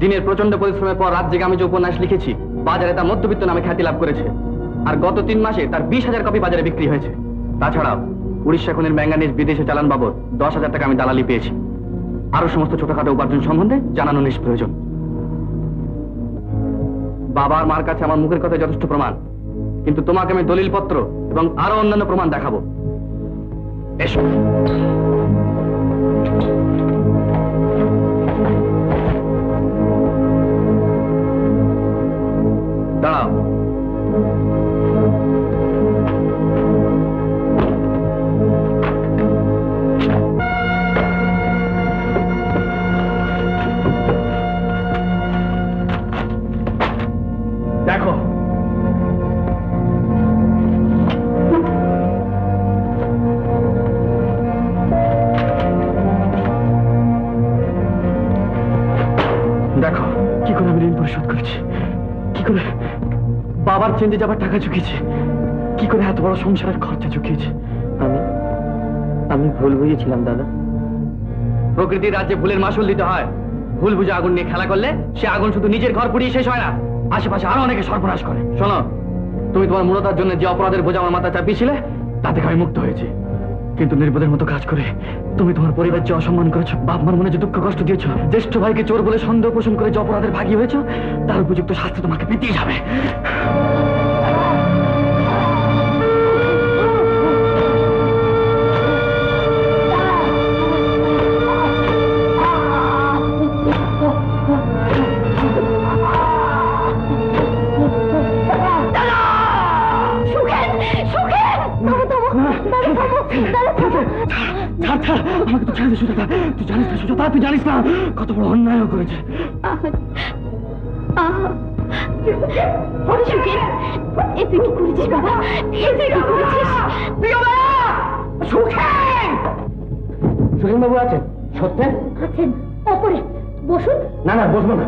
দিনের প্রচন্ড পরিশ্রমের পর রাত জেগে আমি যে উপন্যাস লিখেছি বাজারে তা মধ্যবিত্ত নামে খ্যাতি লাভ করেছে। আর গত 3 মাসে তার 20,000 কপি বাজারে বিক্রি হয়েছে। তাছাড়াও উড়িষ্যা খনির ম্যাঙ্গানিজ বিদেশে চালান বাবদ 10,000 টাকা আমি দালালি পেয়েছি। আরো সমস্ত ছোটখাটো উপার্জন সম্বন্ধে জানানো নিষ্প্রয়োজন। বাবার মার কাছে আমার মুখের কথা যথেষ্ট প্রমাণ, কিন্তু তোমাকে আমি দলিল পত্র এবং আরো অন্যান্য প্রমাণ দেখাবো। এসো। দাঁড়াও। চেঞ্জে যাবার টাকা চুকিয়েছে কি করে? এত বড় সংসারের খরচা চুকিয়েছে। আমি ভুল বুঝেছিলাম দাদা। প্রকৃতির রাজ্যে ভুলের মাসুল দিতে হয়। ভুল বুঝে আগুন নিয়ে খেলা করলে সে আগুন শুধু নিজের ঘর পুড়িয়ে শেষ হয় না, আশেপাশে আরো অনেকে সর্বনাশ করে। শোনো, তুমি তোমার মূলতার জন্য যে অপরাধের বোঝা আমার মাথা চাপিয়েছিলে তা থেকে আমি মুক্ত হয়েছি। কিন্তু নির্বোধের মতো কাজ করে তুমি তোমার পরিবারকে অসম্মান করেছো, বাপ মার মনে যে দুঃখ কষ্ট দিয়েছো, জ্যেষ্ঠ ভাইকে চোর বলে সন্দেহ পোষণ করে যে অপরাধের ভাগী হয়েছো, তার উপযুক্ত শাস্তি তোমাকে পেতেই যাবে। বাবু আছেন? সত্যি আছেন? ওপরে বসুন। না না, বসবো না।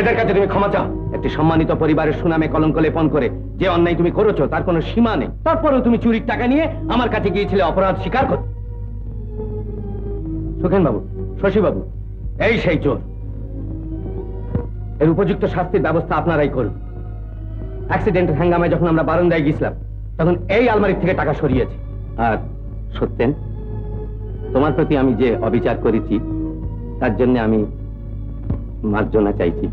এদের কাছে তুমি ক্ষমা চাও। একটি সম্মানিত পরিবারের সুনামে কলঙ্ক লেপন করে যে অন্যায় তুমি করেছো তার কোনো সীমা নেই। তারপরেও তুমি চুরির টাকা নিয়ে আমার কাছে গিয়েছিলে অপরাধ স্বীকার করতে। সুখেন বাবু, শশী বাবু, এই সেই চোর। এর উপযুক্ত শাস্তির ব্যবস্থা আপনারাই করুন। অ্যাক্সিডেন্টের হাঙ্গামায় যখন আমরা বারান্দায় গিয়েছিলাম তখন এই আলমারির থেকে টাকা সরিয়েছে। আর সত্যেন, তোমার প্রতি আমি যে অবিচার করেছি তার জন্য আমি মার্জনা চাইছি।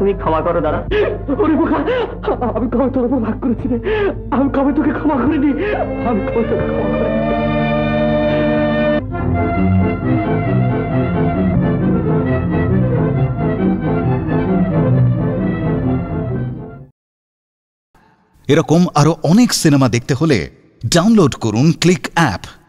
তুমি ক্ষমা করো দাদা। ওরে বোকা, আমি কবে তোর উপর ভাগ করেছি রে। আমি কবে তোকে ক্ষমা করিনি। আমি কবে তোকে ক্ষমা করিনি। এরকম আরো অনেক সিনেমা দেখতে হলে ডাউনলোড করুন ক্লিক অ্যাপ।